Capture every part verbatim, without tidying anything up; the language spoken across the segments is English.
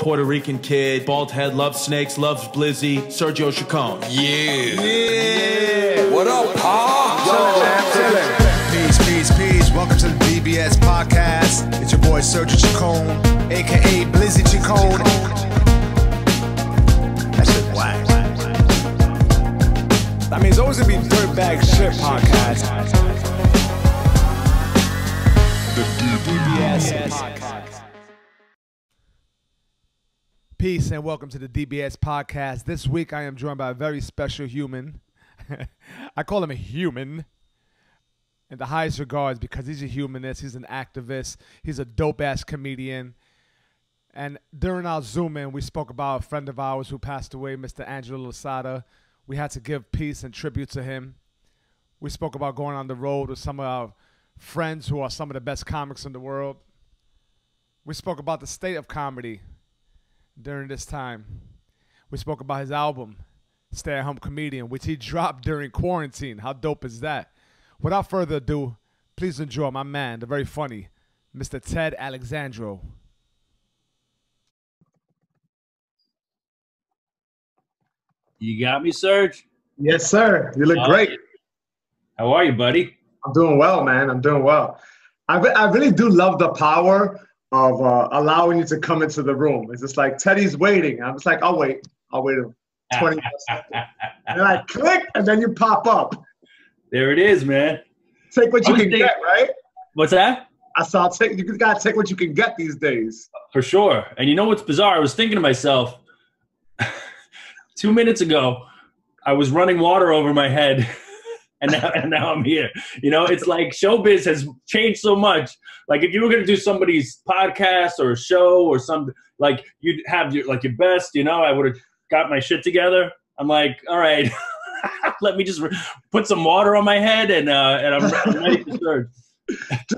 Puerto Rican kid, bald head, loves snakes, loves Blizzy, Sergio Chicon. Yeah. Yeah. What up, Pa? Peace, peace, peace. Welcome to the D B S Podcast. It's your boy, Sergio Chicon, a k a. Blizzy Chicon. That shit whack. I mean, it's always going to be dirtbag shit podcast. The D B S Podcast. Peace and welcome to the D B S Podcast. This week I am joined by a very special human. I call him a human in the highest regards because he's a humanist, he's an activist, he's a dope-ass comedian. And during our Zoom-in, we spoke about a friend of ours who passed away, Mister Angelo Lozada. We had to give peace and tribute to him. We spoke about going on the road with some of our friends who are some of the best comics in the world. We spoke about the state of comedy during this time. We spoke about his album, Stay At Home Comedian, which he dropped during quarantine. How dope is that? Without further ado, please enjoy my man, the very funny, Mister Ted Alexandro. You got me, Serge? Yes, sir. You look uh, great. How are you, buddy? I'm doing well, man. I'm doing well. I, I really do love the power of uh, allowing you to come into the room. It's just like, Teddy's waiting. I'm just like, I'll wait. I'll wait twenty seconds. And I click, and then you pop up. There it is, man. Take what you can get, right? What's that? I saw, take, you gotta take what you can get these days. For sure. And you know what's bizarre? I was thinking to myself, two minutes ago, I was running water over my head. And now, and now I'm here. You know, it's like showbiz has changed so much. Like if you were going to do somebody's podcast or a show or something, like you'd have your, like your best, you know, I would have got my shit together. I'm like, all right, let me just put some water on my head and, uh, and I'm, I'm ready to serve.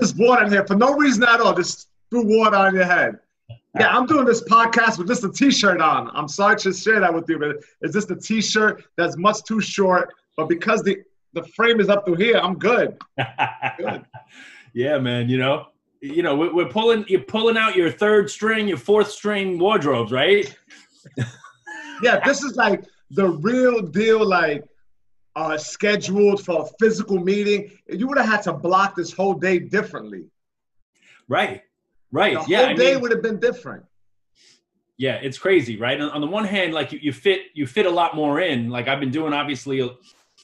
Just water in there for no reason at all. Just threw water on your head. Yeah, I'm doing this podcast with just a t-shirt on. I'm sorry to share that with you, but it's just a t-shirt that's much too short. But because the The frame is up through here. I'm good. Good. Yeah, man. You know, you know, we're, we're pulling. You're pulling out your third string, your fourth string wardrobes, right? Yeah, this is like the real deal. Like uh, scheduled for a physical meeting, you would have had to block this whole day differently. Right. Right. The yeah. The whole day I mean, would have been different. Yeah, it's crazy, right? On, on the one hand, like you, you fit, you fit a lot more in. Like I've been doing, obviously. A,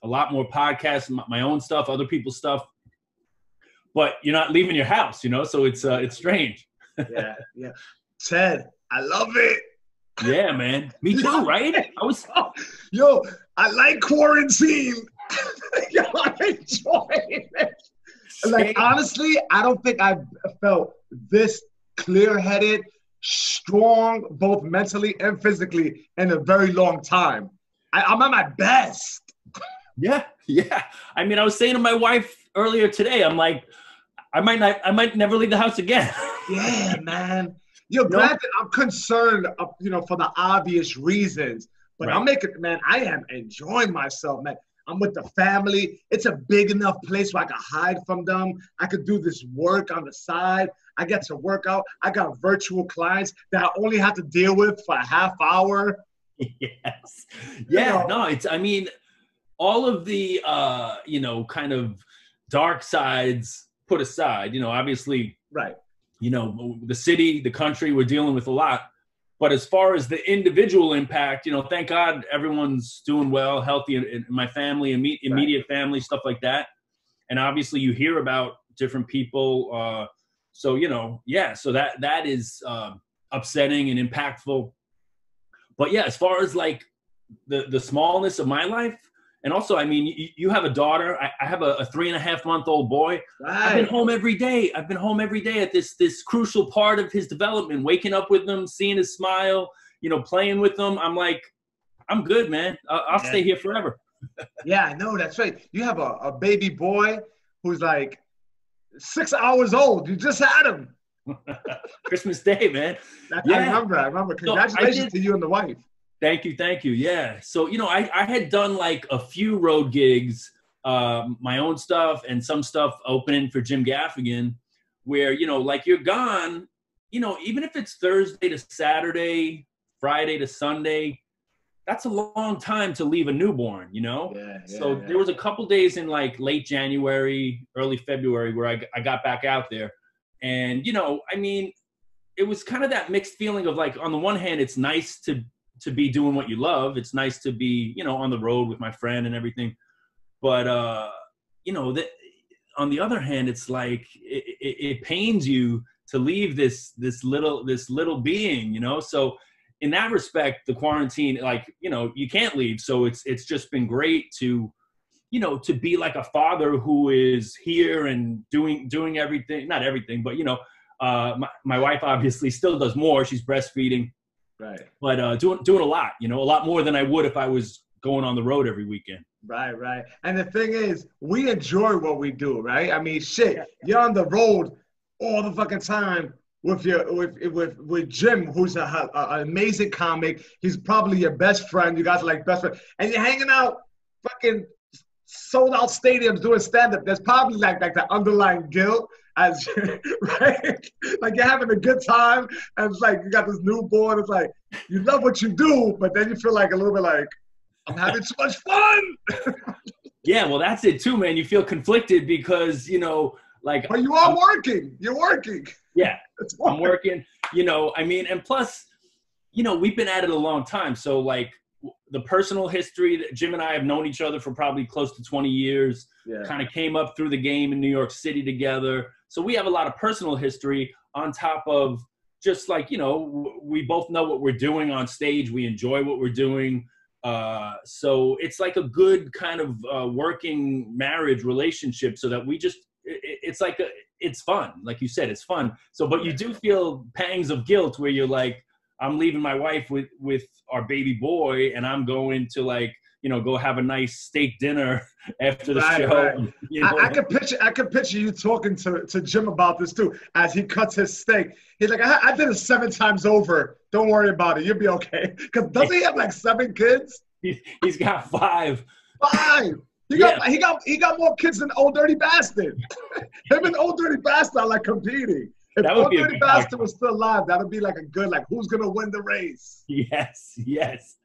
A lot more podcasts, my own stuff, other people's stuff, but you're not leaving your house, you know. So it's uh, it's strange. Yeah, yeah. Ted, I love it. Yeah, man. Me too, right? I was. Yo, I like quarantine. Yo, I enjoy it. Like honestly, I don't think I've felt this clear-headed, strong, both mentally and physically, in a very long time. I, I'm at my best. Yeah, yeah. I mean, I was saying to my wife earlier today, I'm like, I might not, I might never leave the house again. Yeah, man. You're you glad know? That I'm concerned, uh, you know, for the obvious reasons. But right. I'm making, man, I am enjoying myself, man. I'm with the family. It's a big enough place where I can hide from them. I could do this work on the side. I get to work out. I got virtual clients that I only have to deal with for a half hour. Yes. Yeah, you know? No, it's, I mean... all of the, uh, you know, kind of dark sides put aside, you know, obviously, right. You know, the city, the country, we're dealing with a lot. But as far as the individual impact, you know, thank God everyone's doing well, healthy, and my family, imme- immediate right. family, stuff like that. And obviously you hear about different people. Uh, so, you know, yeah, so that that is uh, upsetting and impactful. But yeah, as far as like the, the smallness of my life, and also, I mean, you, you have a daughter. I, I have a, a three and a half month old boy. Right. I've been home every day. I've been home every day at this this crucial part of his development, waking up with him, seeing his smile, you know, playing with him. I'm like, I'm good, man. I'll, I'll yeah. stay here forever. Yeah, I know. That's right. You have a, a baby boy who's like six hours old. You just had him. Christmas Day, man. That's, yeah. I remember. I remember. Congratulations so I did, to you and the wife. Thank you, thank you, yeah. So, you know, I, I had done like a few road gigs, uh, my own stuff and some stuff opening for Jim Gaffigan, where, you know, like you're gone you know, even if it's Thursday to Saturday, Friday to Sunday, that's a long time to leave a newborn, you know? Yeah, yeah, so yeah. There was a couple days in like late January, early February where I, I got back out there. And, you know, I mean, it was kind of that mixed feeling of like, on the one hand, it's nice to, to be doing what you love. It's nice to be, you know, on the road with my friend and everything. But, uh, you know, the, on the other hand, it's like, it, it, it pains you to leave this, this little, this little being, you know? So in that respect, the quarantine, like, you know, you can't leave. So it's, it's just been great to, you know, to be like a father who is here and doing, doing everything, not everything, but, you know, uh, my, my wife obviously still does more. She's breastfeeding, right? But, uh, doing, doing a lot, you know, a lot more than I would if I was going on the road every weekend. Right, right. And the thing is, we enjoy what we do, right? I mean, shit, yeah. You're on the road all the fucking time with your with with, with Jim, who's a, a, an amazing comic. He's probably your best friend. You guys are like best friends. And you're hanging out fucking sold out stadiums doing stand-up. There's probably like, like the underlying guilt, as right? Like you're having a good time. And it's like you got this newborn. It's like you love what you do, but then you feel like a little bit like, I'm having so much fun. Yeah, well, that's it too, man. You feel conflicted because, you know, like. But you are I'm, working. You're working. Yeah, I'm working. You know, I mean, and plus, you know, we've been at it a long time. So, like, the personal history that Jim and I have known each other for probably close to twenty years. Yeah. Kind of came up through the game in New York City together. So we have a lot of personal history on top of just like, you know, we both know what we're doing on stage. We enjoy what we're doing. Uh, so it's like a good kind of uh, working marriage relationship so that we just, it, it's like, a, it's fun. Like you said, it's fun. So, but you do feel pangs of guilt where you're like, I'm leaving my wife with, with our baby boy and I'm going to like, you know, go have a nice steak dinner after the right, show. Right. You know? I, I, can picture, I can picture you talking to, to Jim about this too, as he cuts his steak. He's like, I, I did it seven times over. Don't worry about it. You'll be okay. Because doesn't he have like seven kids? He, he's got five. Five. He got, yeah. he, got, he got more kids than Old Dirty Bastard. Him and Old Dirty Bastard are like compeard. If that would Old be Dirty Bastard was still alive, that would be like a good, like, who's going to win the race? Yes, yes.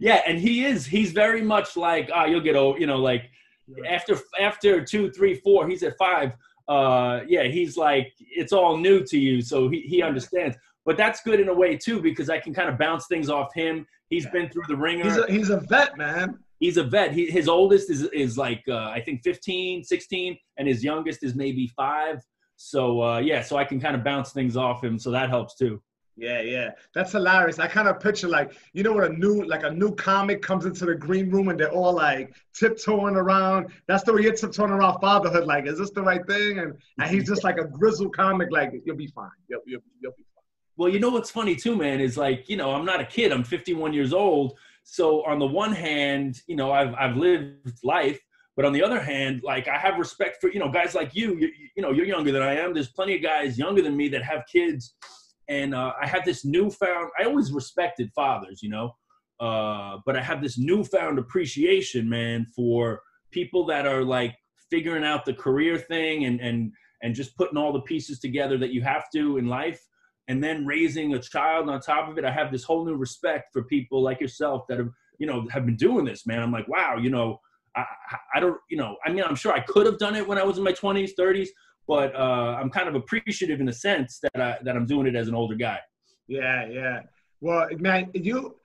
Yeah, and he is. He's very much like, ah, oh, you'll get old, you know, like, yeah. after after two, three, four, he's at five. Uh, yeah, he's like, it's all new to you, so he, he understands. But that's good in a way, too, because I can kind of bounce things off him. He's yeah. been through the ringer. He's a, he's a vet, man. He's a vet. He, his oldest is, is like, uh, I think, fifteen, sixteen, and his youngest is maybe five. So, uh, yeah, so I can kind of bounce things off him. So that helps too. Yeah, yeah. That's hilarious. I kind of picture like, you know, when a new, like a new comic comes into the green room and they're all like tiptoeing around. That's the way you're tiptoeing around fatherhood. Like, is this the right thing? And, and he's just like a grizzled comic. Like, you'll be fine. You'll, you'll, you'll be fine. Well, you know, what's funny too, man, is like, you know, I'm not a kid. I'm fifty-one years old. So on the one hand, you know, I've, I've lived life. But on the other hand, like I have respect for, you know, guys like you, you, you know, you're younger than I am. There's plenty of guys younger than me that have kids. And uh, I have this newfound, I always respected fathers, you know, uh, but I have this newfound appreciation, man, for people that are like figuring out the career thing and, and, and just putting all the pieces together that you have to in life. And then raising a child on top of it. I have this whole new respect for people like yourself that have, you know, have been doing this, man. I'm like, wow, you know, I, I don't, you know, I mean, I'm sure I could have done it when I was in my twenties, thirties, but uh, I'm kind of appreciative in the sense that, I, that I'm doing it as an older guy. Yeah, yeah. Well, man, you,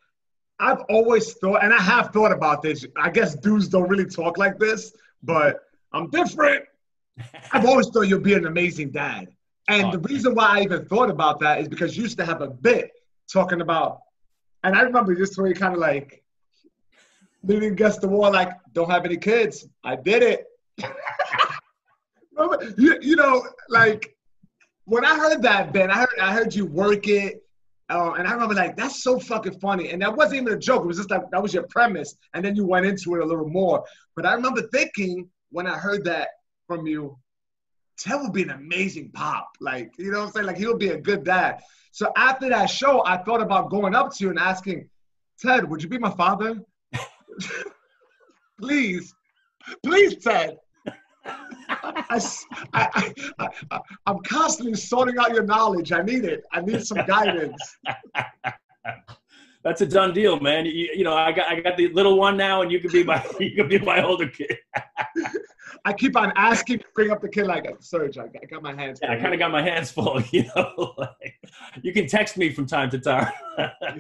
I've always thought, and I have thought about this. I guess dudes don't really talk like this, but I'm different. I've always thought you'd be an amazing dad. And oh, the man. reason why I even thought about that is because you used to have a bit talking about, and I remember this story kind of like, leaning against the wall, like, don't have any kids. I did it. you, you know, like, when I heard that, Ben, I heard, I heard you work it. Uh, and I remember, like, that's so fucking funny. And that wasn't even a joke. It was just like, that was your premise. And then you went into it a little more. But I remember thinking when I heard that from you, Ted would be an amazing pop. Like, you know what I'm saying? Like, he would be a good dad. So after that show, I thought about going up to you and asking, Ted, would you be my father? please please Ted I, I, I, I, I'm constantly sorting out your knowledge. I need it. I need some guidance. That's a done deal, man. You, you know, I got I got the little one now, and you could be my you could be my older kid. I keep on asking, bring up the kid like, Serge, I got my hands full. Yeah, I kind of got my hands full, you know. Like, you can text me from time to time.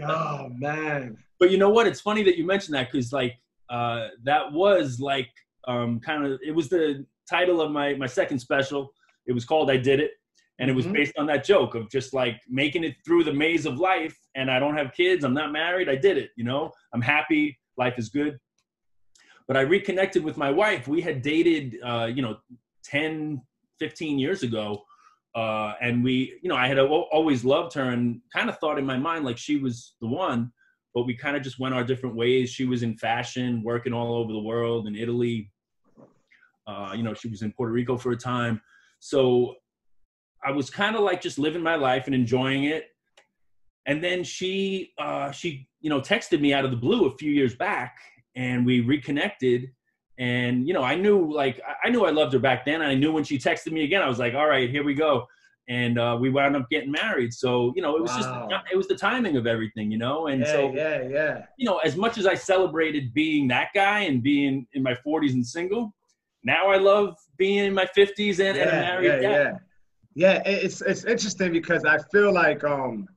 Oh, man. But you know what? It's funny that you mentioned that because, like, uh, that was, like, um, kind of – it was the title of my, my second special. It was called I Did It. And it was mm-hmm. based on that joke of just, like, making it through the maze of life. And I don't have kids. I'm not married. I did it, you know. I'm happy. Life is good. But I reconnected with my wife. We had dated, uh, you know, ten, fifteen years ago. Uh, and we, you know, I had always loved her and kind of thought in my mind, like, she was the one, but we kind of just went our different ways. She was in fashion, working all over the world in Italy. Uh, you know, she was in Puerto Rico for a time. So I was kind of like just living my life and enjoying it. And then she, uh, she, you know, texted me out of the blue a few years back. And we reconnected, and, you know, I knew, like, I knew I loved her back then. And I knew when she texted me again, I was like, all right, here we go. And uh, we wound up getting married. So, you know, it was wow. just, it was the timing of everything, you know? And yeah, so, yeah, yeah. you know, as much as I celebrated being that guy and being in my forties and single, now I love being in my fifties and, yeah, and a married yeah, guy. Yeah, yeah. It's, it's interesting because I feel like um,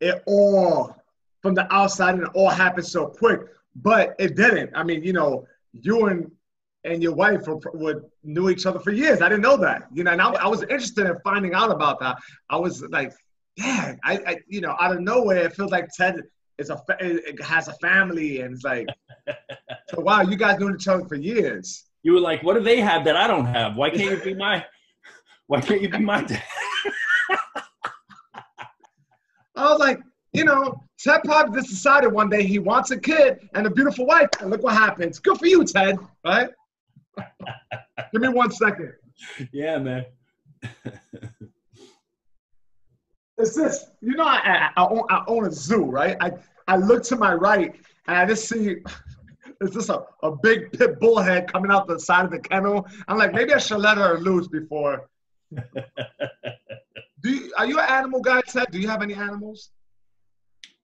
it all, from the outside, it all happened so quick. But it didn't. I mean, you know, you and and your wife were, were, knew each other for years. I didn't know that, you know, and I, I was interested in finding out about that. I was like, yeah, I, I you know, out of nowhere, it feels like Ted is a it has a family, and it's like, so wow, you guys knew each other for years. You were like, what do they have that I don't have? Why can't you be my? Why can't you be my dad? I was like, you know, Ted probably just decided one day he wants a kid and a beautiful wife, and look what happens. Good for you, Ted, right? Give me one second. Yeah, man. It's this, you know, I, I, I, own, I own a zoo, right? I, I look to my right, and I just see, it's just a, a big pit bull head coming out the side of the kennel. I'm like, maybe I should let her loose before. Do you, are you an animal guy, Ted? Do you have any animals?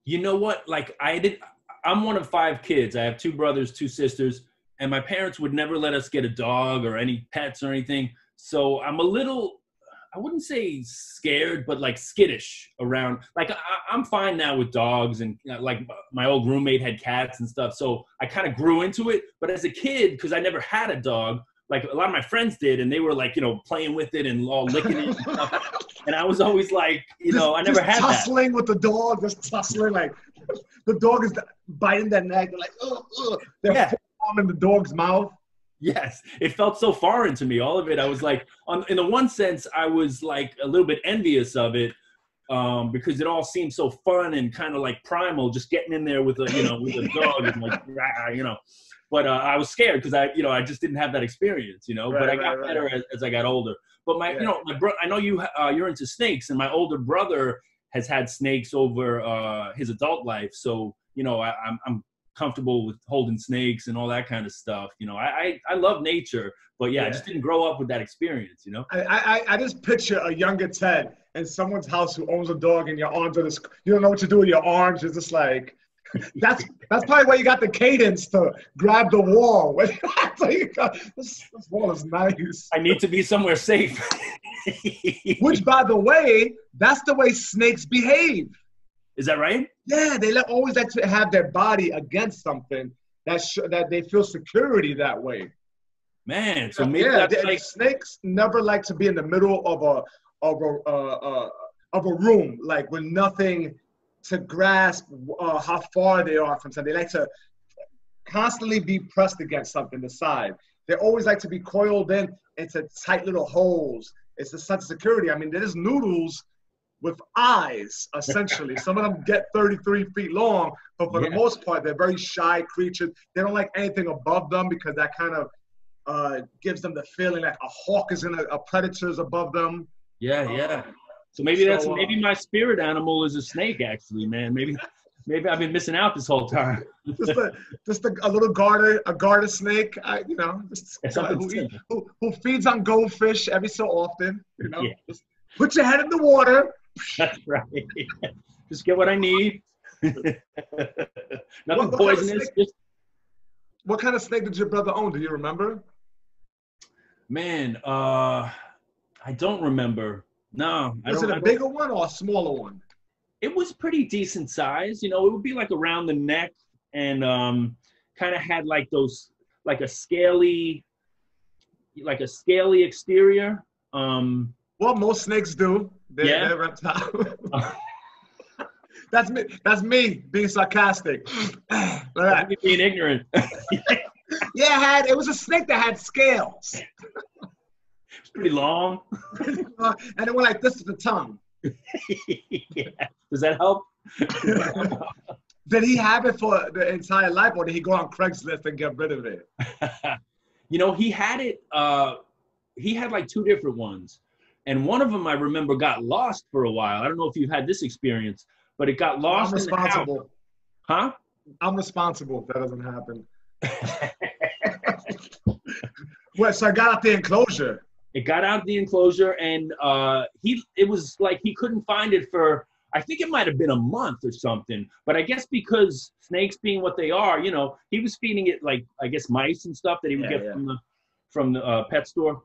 You know what? Like I did, I'm one of five kids. I have two brothers, two sisters, and my parents would never let us get a dog or any pets or anything. So I'm a little, I wouldn't say scared, but like skittish around. Like I, I'm fine now with dogs, and like my old roommate had cats and stuff. So I kind of grew into it. But as a kid, because I never had a dog, like a lot of my friends did, and they were like, you know, playing with it and all licking it and stuff. And I was always like, you know, just, I never had that. Just tussling with the dog, just tussling, like, the dog is biting their neck. They're like, ugh, ugh. They're yeah. in the dog's mouth. Yes. It felt so foreign to me, all of it. I was like, on, in the one sense, I was like a little bit envious of it um, because it all seemed so fun and kind of like primal, just getting in there with a, you know, with a dog and like, rah, you know. But uh, I was scared because I, you know, I just didn't have that experience, you know. Right, but I got right, better right. As, as I got older. But my, yeah. you know, my bro I know you, uh, you're into snakes, and my older brother has had snakes over uh, his adult life. So, you know, I, I'm, I'm comfortable with holding snakes and all that kind of stuff. You know, I, I, I love nature, but yeah, yeah, I just didn't grow up with that experience, you know? I, I, I just picture a younger Ted in someone's house who owns a dog, and your arms are just, you don't know what to do with your arms. It's just like, that's, that's probably why you got the cadence to grab the wall. got, this, this wall is nice. I need to be somewhere safe. Which, by the way, that's the way snakes behave. Is that right? Yeah, they always like to have their body against something that sh that they feel security that way. Man, so maybe yeah, they, like snakes never like to be in the middle of a of a uh, uh, of a room, like with nothing to grasp uh, how far they are from something. They like to constantly be pressed against something, the side. They always like to be coiled in into tight little holes. It's a sense of security. I mean, there's noodles with eyes, essentially. Some of them get thirty-three feet long, but for yeah. the most part, they're very shy creatures. They don't like anything above them because that kind of uh, gives them the feeling that a hawk is in a, a predator's above them. Yeah, um, yeah. So maybe that's, so, uh, maybe my spirit animal is a snake, actually, man. Maybe Maybe I've been missing out this whole time. just a, just a, a little garter, a garter snake, I, you know, just, uh, who, eat, who, who feeds on goldfish every so often, you know. Yeah. Just put your head in the water. That's right. Just get what I need. Nothing what, what poisonous. Kind of snake, just... What kind of snake did your brother own? Do you remember? Man, uh, I don't remember. No. Was I don't, it a bigger one or a smaller one? It was pretty decent size, you know. It would be like around the neck, and um, kind of had like those, like a scaly, like a scaly exterior. Um, well, most snakes do. They're, yeah. They're reptile. That's me. That's me being sarcastic. Like me being ignorant. Yeah, it had it was a snake that had scales. It's pretty long. And it went like this to the tongue. Yeah. Does that help? Did he have it for the entire life, or did he go on Craigslist and get rid of it? You know, he had it. Uh, he had like two different ones, and one of them I remember got lost for a while. I don't know if you've had this experience, but it got lost. I'm responsible. In the house. Huh? I'm responsible if that doesn't happen. Well, so I got out the enclosure. It got out of the enclosure, and uh, he it was like he couldn't find it for, I think it might have been a month or something. But I guess because snakes being what they are, you know, he was feeding it like, I guess, mice and stuff that he would yeah, get yeah. from the, from the uh, pet store.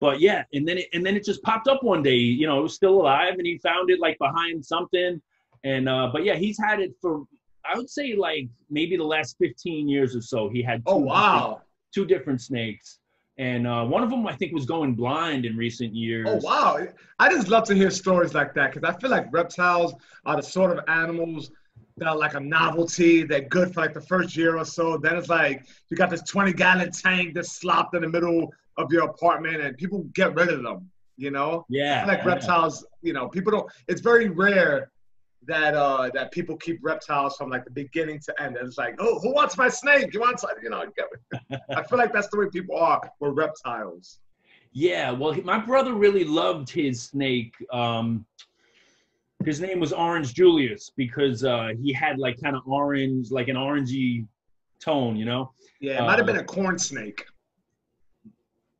But yeah, and then, it, and then it just popped up one day. You know, it was still alive, and he found it like behind something. And uh, but yeah, he's had it for, I would say, like maybe the last fifteen years or so. He had two, oh, wow. two different snakes. And uh, one of them, I think, was going blind in recent years. Oh, wow. I just love to hear stories like that, because I feel like reptiles are the sort of animals that are like a novelty. They're good for like the first year or so. Then it's like you got this twenty-gallon tank that's slopped in the middle of your apartment, and people get rid of them, you know? Yeah. I feel like yeah. reptiles, you know, people don't – it's very rare that uh, that people keep reptiles from like the beginning to end. And it's like, oh, who wants my snake? You want, you know, I feel like that's the way people are with reptiles. Yeah, well, he, my brother really loved his snake. Um, his name was Orange Julius, because uh, he had like kind of orange, like an orangey tone, you know? Yeah, it might have uh, been a corn snake.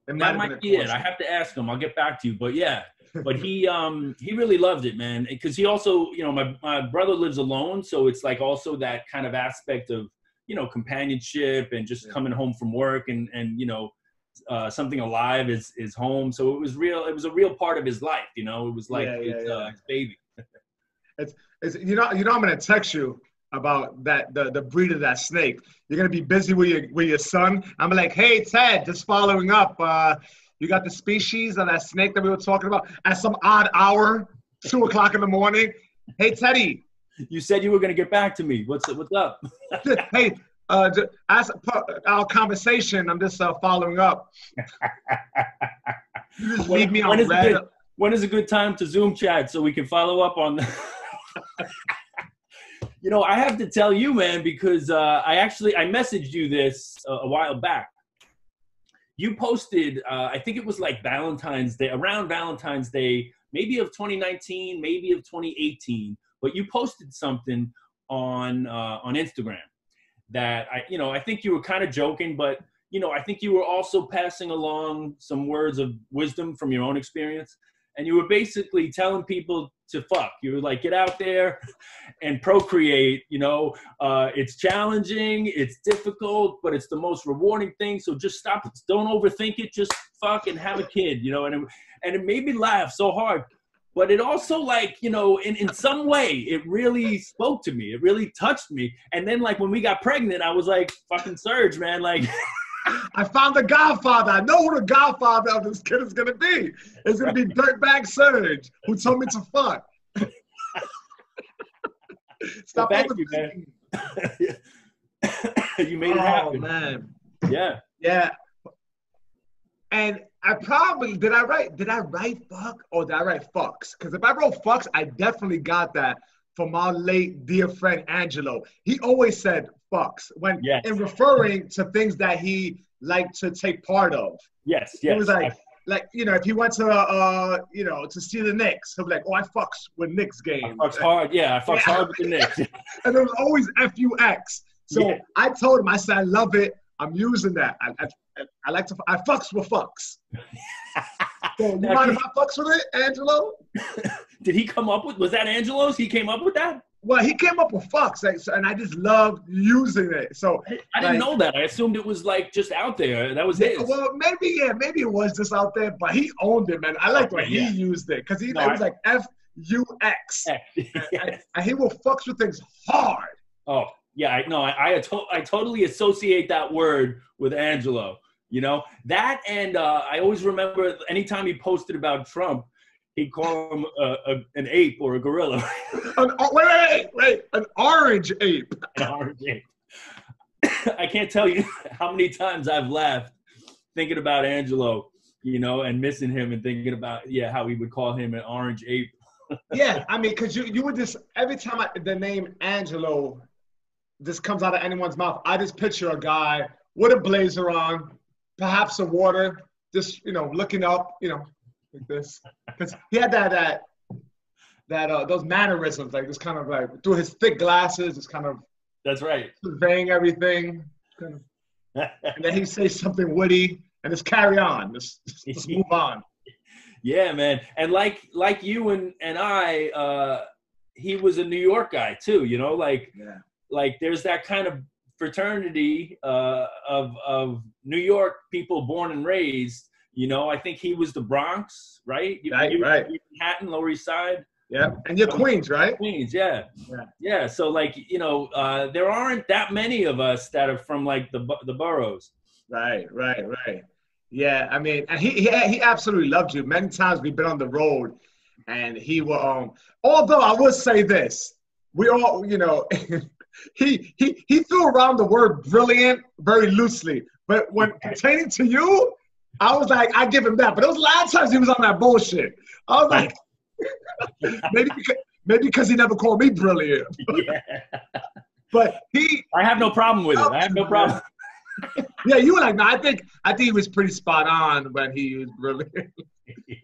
It might that might be it. Snake. I have to ask him. I'll get back to you, but yeah. But he um, he really loved it, man, because he also, you know, my, my brother lives alone, so it's like also that kind of aspect of, you know, companionship and just yeah. coming home from work and, and you know, uh, something alive is, is home. So it was real. It was a real part of his life, you know. It was like yeah, his, yeah, yeah. Uh, his baby. it's, it's, you know, you know, I'm going to text you about that, the, the breed of that snake. You're going to be busy with your, with your son. I'm like, hey, Ted, just following up. Uh, You got the species of that snake that we were talking about at some odd hour, two o'clock in the morning. Hey, Teddy. You said you were going to get back to me. What's what's up? Hey, uh, as our conversation, I'm just uh, following up. You just when, leave me on red. Good, when is a good time to Zoom chat so we can follow up on the You know, I have to tell you, man, because uh, I actually, I messaged you this uh, a while back. You posted, uh, I think it was like Valentine's Day, around Valentine's Day, maybe of twenty nineteen, maybe of twenty eighteen, but you posted something on uh, on Instagram that, I, you know, I think you were kind of joking, but, you know, I think you were also passing along some words of wisdom from your own experience. And you were basically telling people to fuck. You were like, get out there and procreate, you know. Uh, it's challenging, it's difficult, but it's the most rewarding thing. So just stop, don't overthink it, just fuck and have a kid, you know. And it, and it made me laugh so hard. But it also, like, you know, in, in some way, it really spoke to me. It really touched me. And then, like, when we got pregnant, I was like, fucking Surge, man, like... I found the godfather. I know who the godfather of this kid is going to be. It's going to be Dirtbag Surge, who told me to fuck. Stop well, thank you, man. You made oh, it happen. Man. Yeah. Yeah. And I probably, did I write, did I write fuck or did I write fucks? Because if I wrote fucks, I definitely got that from our late dear friend, Angelo. He always said fucks when yes. in referring to things that he liked to take part of. Yes, yes. He was like, like, you know, if he went to, uh, you know, to see the Knicks, he'll be like, oh, I fucks with Knicks game. I fucks hard, yeah, I fucks yeah. hard with the Knicks. And there was always F U X. So yeah. I told him, I said, I love it. I'm using that. I, I, I like to, I fucks with fucks. So you now, mind if I fucks with it, Angelo? Did he come up with, was that Angelo's? He came up with that? Well, he came up with fucks, like, so, and I just loved using it. So I, I didn't like, know that. I assumed it was like just out there. That was it. Yeah, well, maybe yeah, maybe it was just out there, but he owned it, man. I like the way he yeah. used it because he no, it was I, like F U X, and he will fucks with things hard. Oh yeah, I know. I I, to I totally associate that word with Angelo. You know that, and uh, I always remember anytime he posted about Trump. He'd call him a, a, an ape or a gorilla. an, oh, wait, wait, wait, an orange ape. An orange ape. I can't tell you how many times I've laughed thinking about Angelo, you know, and missing him and thinking about, yeah, how he would call him an orange ape. Yeah, I mean, because you, you would just, every time I, the name Angelo just comes out of anyone's mouth, I just picture a guy with a blazer on, perhaps a water, just, you know, looking up, you know, like this, because he had that that that uh, those mannerisms, like this kind of like through his thick glasses, just kind of that's right, surveying everything, kind of. And then he says something witty, and just carry on, just, just move on. Yeah, man, and like like you and and I, uh, he was a New York guy too, you know, like yeah. like there's that kind of fraternity uh, of of New York people born and raised. You know, I think he was the Bronx, right? You, right, you, right. Manhattan, Lower East Side. Yeah, and you're Queens, right? Queens, yeah. yeah. Yeah, so like, you know, uh, there aren't that many of us that are from like the the boroughs. Right, right, right. Yeah, I mean, and he, he, he absolutely loved you. Many times we've been on the road and he will, um, although I will say this, we all, you know, he, he, he threw around the word brilliant very loosely, but when pertaining to you, I was like, I give him that. But those last times he was on that bullshit. I was like, maybe because, maybe because he never called me brilliant. Yeah. But he I have no problem with it. I have no problem. Yeah, you were like, no, I think I think he was pretty spot on when he was brilliant.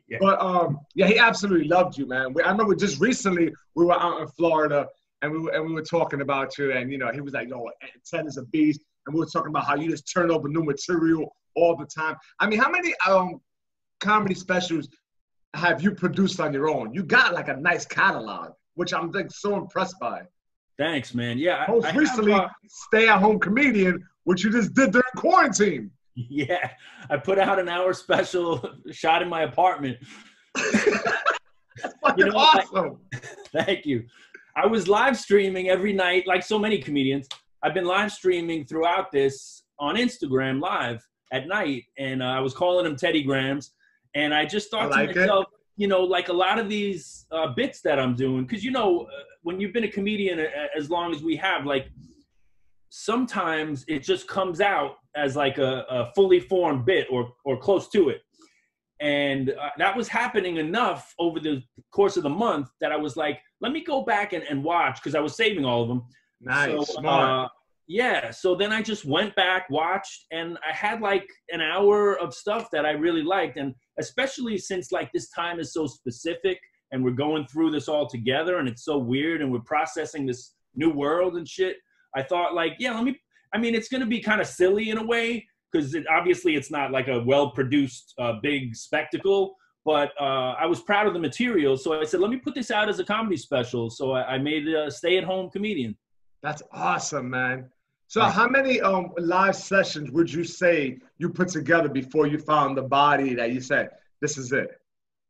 Yeah. But um yeah, he absolutely loved you, man. We, I remember just recently we were out in Florida and we were and we were talking about you, and you know, he was like, yo, Ted is a beast, and we were talking about how you just turn over new material all the time. I mean, how many um, comedy specials have you produced on your own? You got like a nice catalog, which I'm like, so impressed by. Thanks, man. Yeah. Most I, I recently, have, uh, Stay At Home Comedian, which you just did during quarantine. Yeah. I put out an hour special shot in my apartment. That's fucking you know, awesome. Like, thank you. I was live streaming every night, like so many comedians. I've been live streaming throughout this on Instagram Live at night, and uh, I was calling him Teddy Grams, and I just thought I like to myself, it. you know, like a lot of these uh, bits that I'm doing, because you know, uh, when you've been a comedian a as long as we have, like sometimes it just comes out as like a, a fully formed bit or or close to it, and uh, that was happening enough over the course of the month that I was like, let me go back and, and watch, because I was saving all of them. Nice, so, smart. Uh, Yeah, so then I just went back, watched, and I had like an hour of stuff that I really liked, and especially since like this time is so specific and we're going through this all together and it's so weird and we're processing this new world and shit, I thought like, yeah, let me, I mean, it's going to be kind of silly in a way because it, obviously it's not like a well-produced uh, big spectacle, but uh, I was proud of the material, so I said, let me put this out as a comedy special, so I, I made a Stay-at-Home Comedian. That's awesome, man. So how many um, live sessions would you say you put together before you found the body that you said, this is it?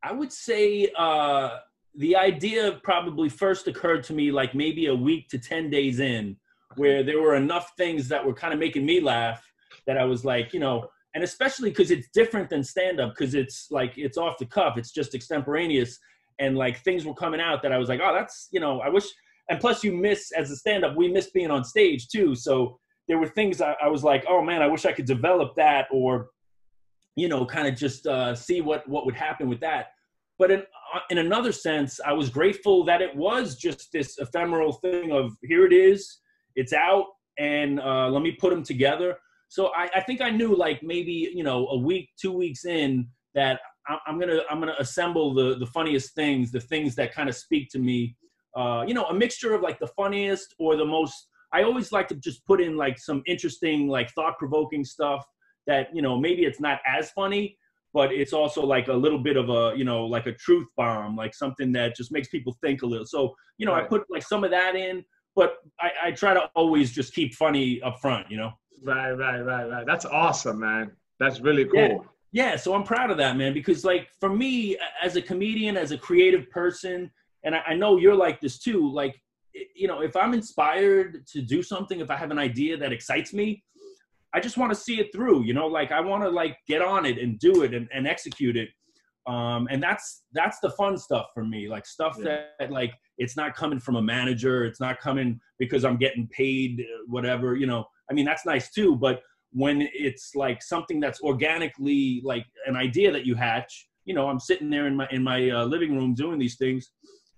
I would say uh, the idea probably first occurred to me like maybe a week to ten days in, where there were enough things that were kind of making me laugh that I was like, you know, and especially because it's different than stand-up, because it's like it's off the cuff. It's just extemporaneous. And like things were coming out that I was like, oh, that's, you know, I wish – and plus you miss, as a stand-up, we miss being on stage too. So there were things I, I was like, oh man, I wish I could develop that, or, you know, kind of just uh, see what, what would happen with that. But in, in another sense, I was grateful that it was just this ephemeral thing of here it is, it's out, and uh, let me put them together. So I, I think I knew like maybe, you know, a week, two weeks in, that I'm gonna I'm gonna assemble the the funniest things, the things that kind of speak to me. Uh, you know, a mixture of like the funniest or the most. I always like to just put in like some interesting, like thought-provoking stuff that, you know, maybe it's not as funny, but it's also like a little bit of a, you know, like a truth bomb, like something that just makes people think a little. So, you know, right. I put like some of that in, but I, I try to always just keep funny up front, you know? Right, right, right, right. That's awesome, man. That's really cool. Yeah, yeah, so I'm proud of that, man, because like for me, as a comedian, as a creative person, and I, I know you're like this too, like, you know, if I'm inspired to do something, if I have an idea that excites me, I just want to see it through, you know, like I want to like get on it and do it and, and execute it. Um, and that's, that's the fun stuff for me, like stuff yeah. that like, it's not coming from a manager. It's not coming because I'm getting paid, whatever, you know, I mean, that's nice too. But when it's like something that's organically like an idea that you hatch, you know, I'm sitting there in my, in my uh, living room doing these things.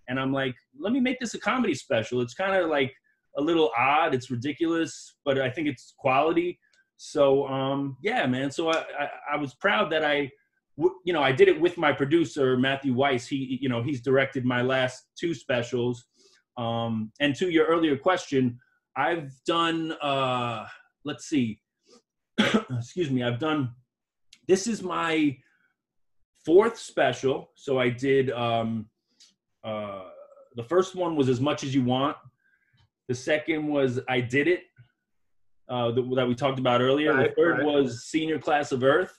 And I'm like, let me make this a comedy special. It's kind of like a little odd. It's ridiculous, but I think it's quality. So, um, yeah, man. So I, I, I was proud that I, w you know, I did it with my producer, Matthew Weiss. He, you know, he's directed my last two specials. Um, and to your earlier question, I've done, uh, let's see, excuse me. I've done, this is my fourth special. So I did, um, Uh, the first one was As Much As You Want. The second was I Did It, uh, that, that we talked about earlier. Right, the third right. was Senior Class of Earth.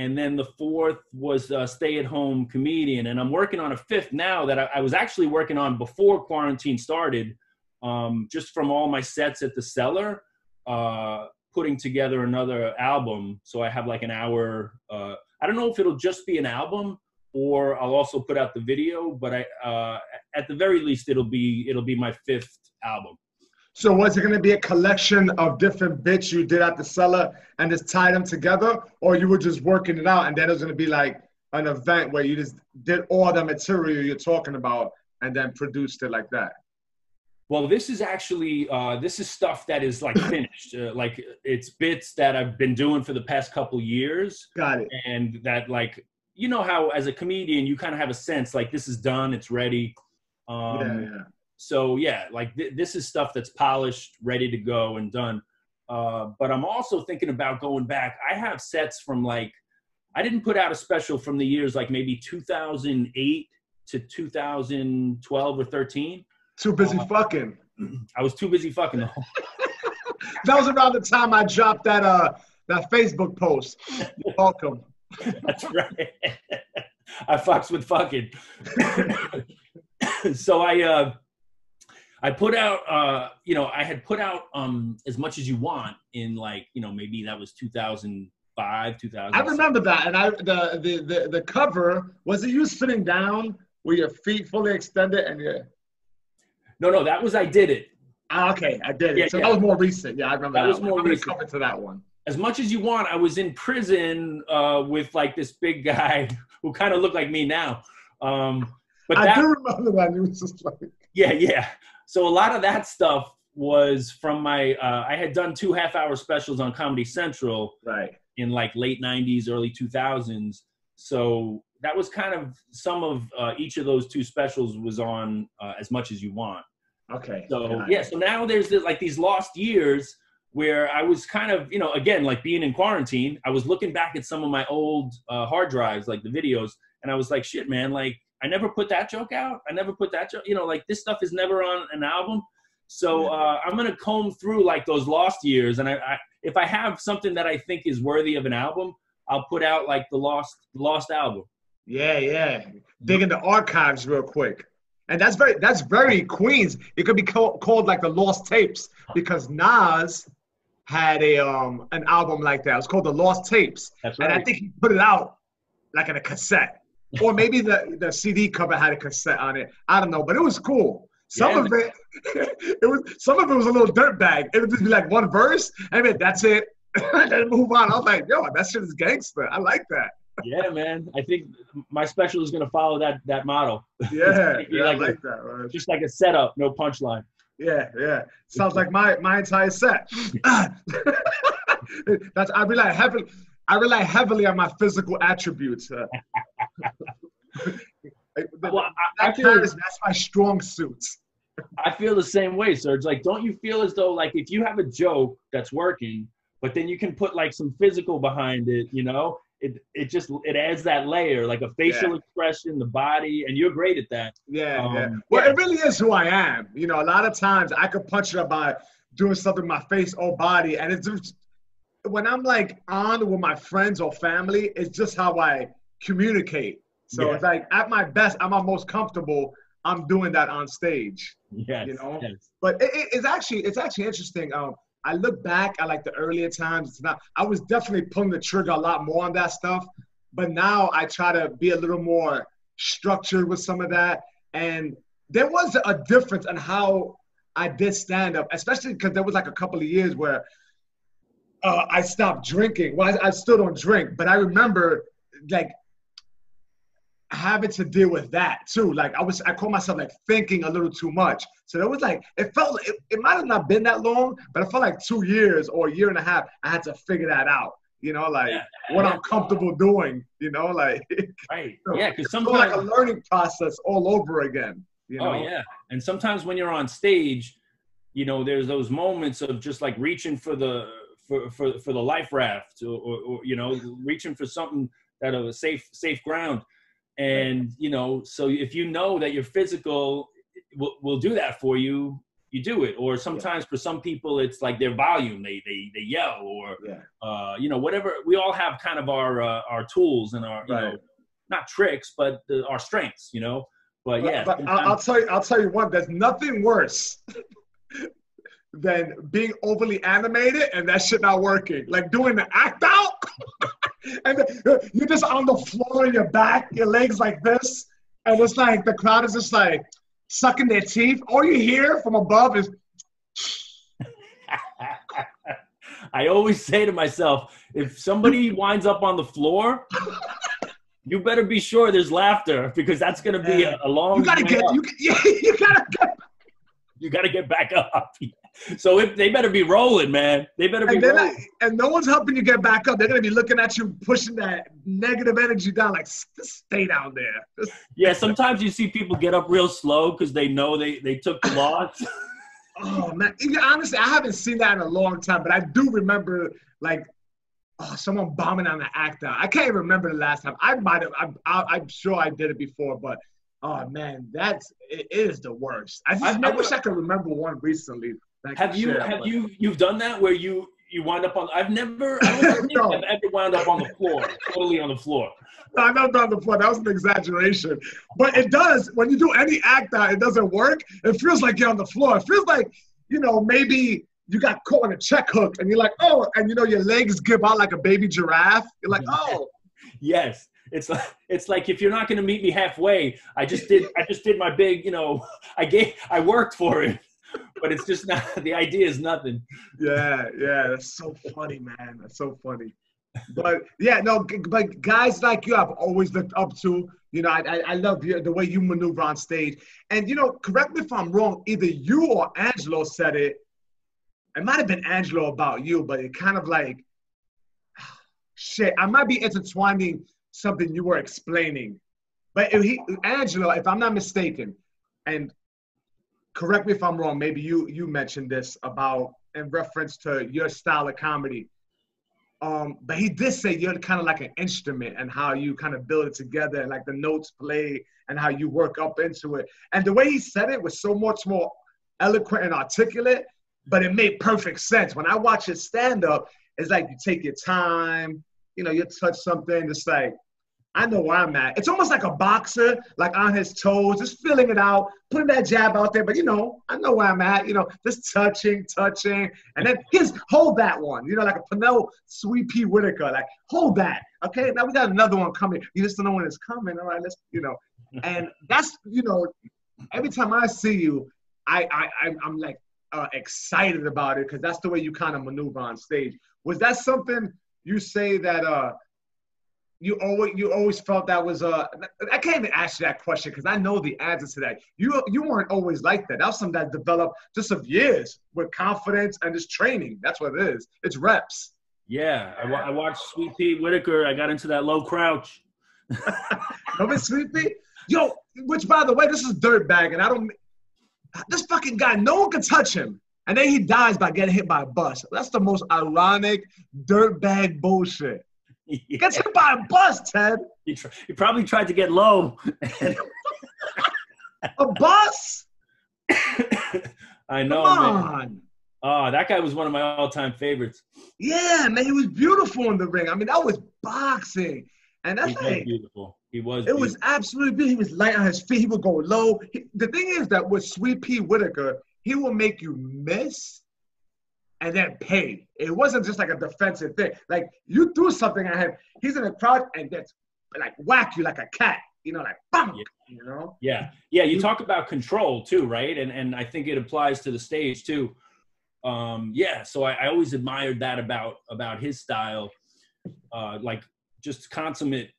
And then the fourth was uh, Stay At Home Comedian. And I'm working on a fifth now that I, I was actually working on before quarantine started, um, just from all my sets at the Cellar, uh, putting together another album. So I have like an hour. Uh, I don't know if it'll just be an album, or I'll also put out the video, but I, uh, at the very least, it'll be it'll be my fifth album. So was it going to be a collection of different bits you did at the Cellar and just tie them together, or you were just working it out and then it was going to be like an event where you just did all the material you're talking about and then produced it like that? Well, this is actually uh, this is stuff that is like finished, uh, like it's bits that I've been doing for the past couple years. Got it. And that like. You know how, as a comedian, you kind of have a sense like this is done, it's ready. Um, yeah, yeah. So yeah, like th this is stuff that's polished, ready to go and done. Uh, but I'm also thinking about going back. I have sets from like, I didn't put out a special from the years like maybe two thousand eight to two thousand twelve or thirteen. Too busy um, fucking. I was too busy fucking. The whole that was around the time I dropped that uh that Facebook post. You're welcome. That's right. I fucks with fucking. So I, uh, I put out, uh, you know, I had put out um, As Much As You Want in like, you know, maybe that was two thousand five, two thousand. I remember that, and I the the the, the cover was it you sitting down with your feet fully extended and your. No, no, that was I Did It. Ah, okay, I Did It. Yeah, so yeah. That was more recent. Yeah, I remember that. That was more recent. I'm gonna come to that one. As Much As You Want, I was in prison uh, with like this big guy who kind of looked like me now. Um, but I that, do remember that. It was just like... Yeah, yeah. So a lot of that stuff was from my, uh, I had done two half hour specials on Comedy Central right. in like late nineties, early two thousands. So that was kind of some of uh, each of those two specials was on uh, As Much As You Want. Okay. So God. Yeah, so now there's this, like these lost years where I was kind of, you know, again, like being in quarantine, I was looking back at some of my old uh, hard drives, like the videos, and I was like, shit, man, like, I never put that joke out. I never put that joke, you know, like this stuff is never on an album. So uh, I'm going to comb through like those lost years. And I, I, if I have something that I think is worthy of an album, I'll put out like the lost, lost album. Yeah. Yeah. Dig in the archives real quick. And that's very, that's very Queens. It could be co called like the Lost Tapes because Nas had a um an album like that. It was called The Lost Tapes. That's right. And I think he put it out like in a cassette. Or maybe the, the C D cover had a cassette on it. I don't know, but it was cool. Some yeah, of man. it it was some of it was a little dirtbag. It would just be like one verse, and then that's it. And then move on. I was like, yo, that shit is gangster. I like that. Yeah, man. I think my special is gonna follow that that model. Yeah, yeah like I like a, that, man. Just like a setup, no punchline. Yeah, yeah. Sounds like my, my entire set. That's, I'd be like, heaven, I rely heavily on my physical attributes. Uh, like, well, I, I feel like, that's my strong suit. I feel the same way, Serge. Like, don't you feel as though, like, if you have a joke that's working, but then you can put, like, some physical behind it, you know? It it just, it adds that layer, like a facial yeah. expression, the body, and you're great at that. Yeah, um, yeah. Well, yeah. It really is who I am. You know, a lot of times I could punch it up by doing something with my face or body, and it's just, when I'm, like, on with my friends or family, it's just how I communicate. So yeah. it's like, at my best, I'm my most comfortable, I'm doing that on stage. Yes, you know? Yes. But it, it, it's actually, it's actually interesting. Um, I look back at, like, the earlier times. It's not, I was definitely pulling the trigger a lot more on that stuff. But now I try to be a little more structured with some of that. And there was a difference in how I did stand-up, especially because there was, like, a couple of years where uh, I stopped drinking. Well, I, I still don't drink. But I remember, like, having to deal with that too. Like, I was, I caught myself, like, thinking a little too much. So it was like, it felt, it, it might have not been that long, but it felt like two years or a year and a half. I had to figure that out, you know, like yeah, what yeah. I'm comfortable doing, you know, like, right. So yeah. Cause sometimes like a learning process all over again, you know? Oh yeah. And sometimes when you're on stage, you know, there's those moments of just like reaching for the, for, for, for the life raft or, or, or you know, reaching for something that of a safe, safe ground. And, you know, so if you know that your physical will, will do that for you, you do it. Or sometimes yeah. for some people, it's like their volume, they they they yell or, yeah. uh, you know, whatever. We all have kind of our uh, our tools and our, you right. know, not tricks, but the, our strengths, you know. But, but yeah. But I'll tell you, I'll tell you one, there's nothing worse than being overly animated and that shit not working. Like doing the act out. And you're just on the floor in your back, your legs like this. And it's like the crowd is just like sucking their teeth. All you hear from above is. I always say to myself, if somebody winds up on the floor, you better be sure there's laughter because that's going to be a, a long you gotta get, you, you gotta get. You got to get back up. So if they better be rolling, man. They better be and rolling. Like, and no one's helping you get back up. They're going to be looking at you, pushing that negative energy down, like, stay down there. Yeah, sometimes you see people get up real slow because they know they, they took the loss. Oh, man. Honestly, I haven't seen that in a long time, but I do remember, like, oh, someone bombing on the act out. I can't even remember the last time. I might have. I'm, I'm sure I did it before, but – oh, man, that's it is the worst. I, just, never, I wish I could remember one recently. Have you, share, have but. you, you've done that where you, you wind up on, I've never, I don't no. think I've ever wound up on the floor, totally on the floor. No, I've never done the floor. That was an exaggeration. But it does, when you do any act out, it doesn't work. It feels like you're on the floor. It feels like, you know, maybe you got caught on a check hook and you're like, oh, and you know, your legs give out like a baby giraffe. You're like, oh. Yes. It's like, it's like, if you're not going to meet me halfway, I just did, I just did my big, you know, I gave, I worked for it, but it's just not, the idea is nothing. Yeah. Yeah. That's so funny, man. That's so funny. But yeah, no, but guys like you, I've always looked up to, you know, I, I love your, the way you maneuver on stage and, you know, correct me if I'm wrong, either you or Angelo said it. It might've been Angelo about you, but it kind of like, shit, I might be intertwining something you were explaining, but if he, Angelo, if I'm not mistaken, and correct me if I'm wrong, maybe you you mentioned this about in reference to your style of comedy. Um, but he did say you're kind of like an instrument and how you kind of build it together, and like the notes play and how you work up into it. And the way he said it was so much more eloquent and articulate, but it made perfect sense. When I watch it stand up, it's like you take your time. You know, you touch something, it's like, I know where I'm at. It's almost like a boxer, like on his toes, just feeling it out, putting that jab out there. But, you know, I know where I'm at, you know, just touching, touching. And then here's, hold that one, you know, like a Pernell Sweet Pea Whitaker, like, hold that. Okay, now we got another one coming. You just don't know when it's coming. All right, let's, you know. And that's, you know, every time I see you, I, I, I'm like uh, excited about it because that's the way you kind of maneuver on stage. Was that something... You say that uh, you always you always felt that was uh, I can't even ask you that question because I know the answer to that. You you weren't always like that. That was something that developed just of years with confidence and just training. That's what it is. It's reps. Yeah, I, I watched Sweet Pea Whitaker. I got into that low crouch. Remember Sweet Pea? Yo, which, by the way, this is dirtbag, and I don't – this fucking guy, no one can touch him. And then he dies by getting hit by a bus. That's the most ironic dirtbag bullshit. Yeah. He gets hit by a bus, Ted. He, tr he probably tried to get low. A bus? I know, Come on. man. Oh, that guy was one of my all-time favorites. Yeah, man, he was beautiful in the ring. I mean, that was boxing. And that's like, beautiful. He was. It beautiful. was absolutely beautiful. He was light on his feet. He would go low. He, the thing is that with Sweet Pea Whitaker, he will make you miss and then pay. It wasn't just like a defensive thing. Like, you threw something at him. He's in the crowd and gets, like, whack you like a cat. You know, like, bang, yeah. you know? Yeah. Yeah, you talk about control, too, right? And, and I think it applies to the stage, too. Um, yeah, so I, I always admired that about about his style, uh, like just consummate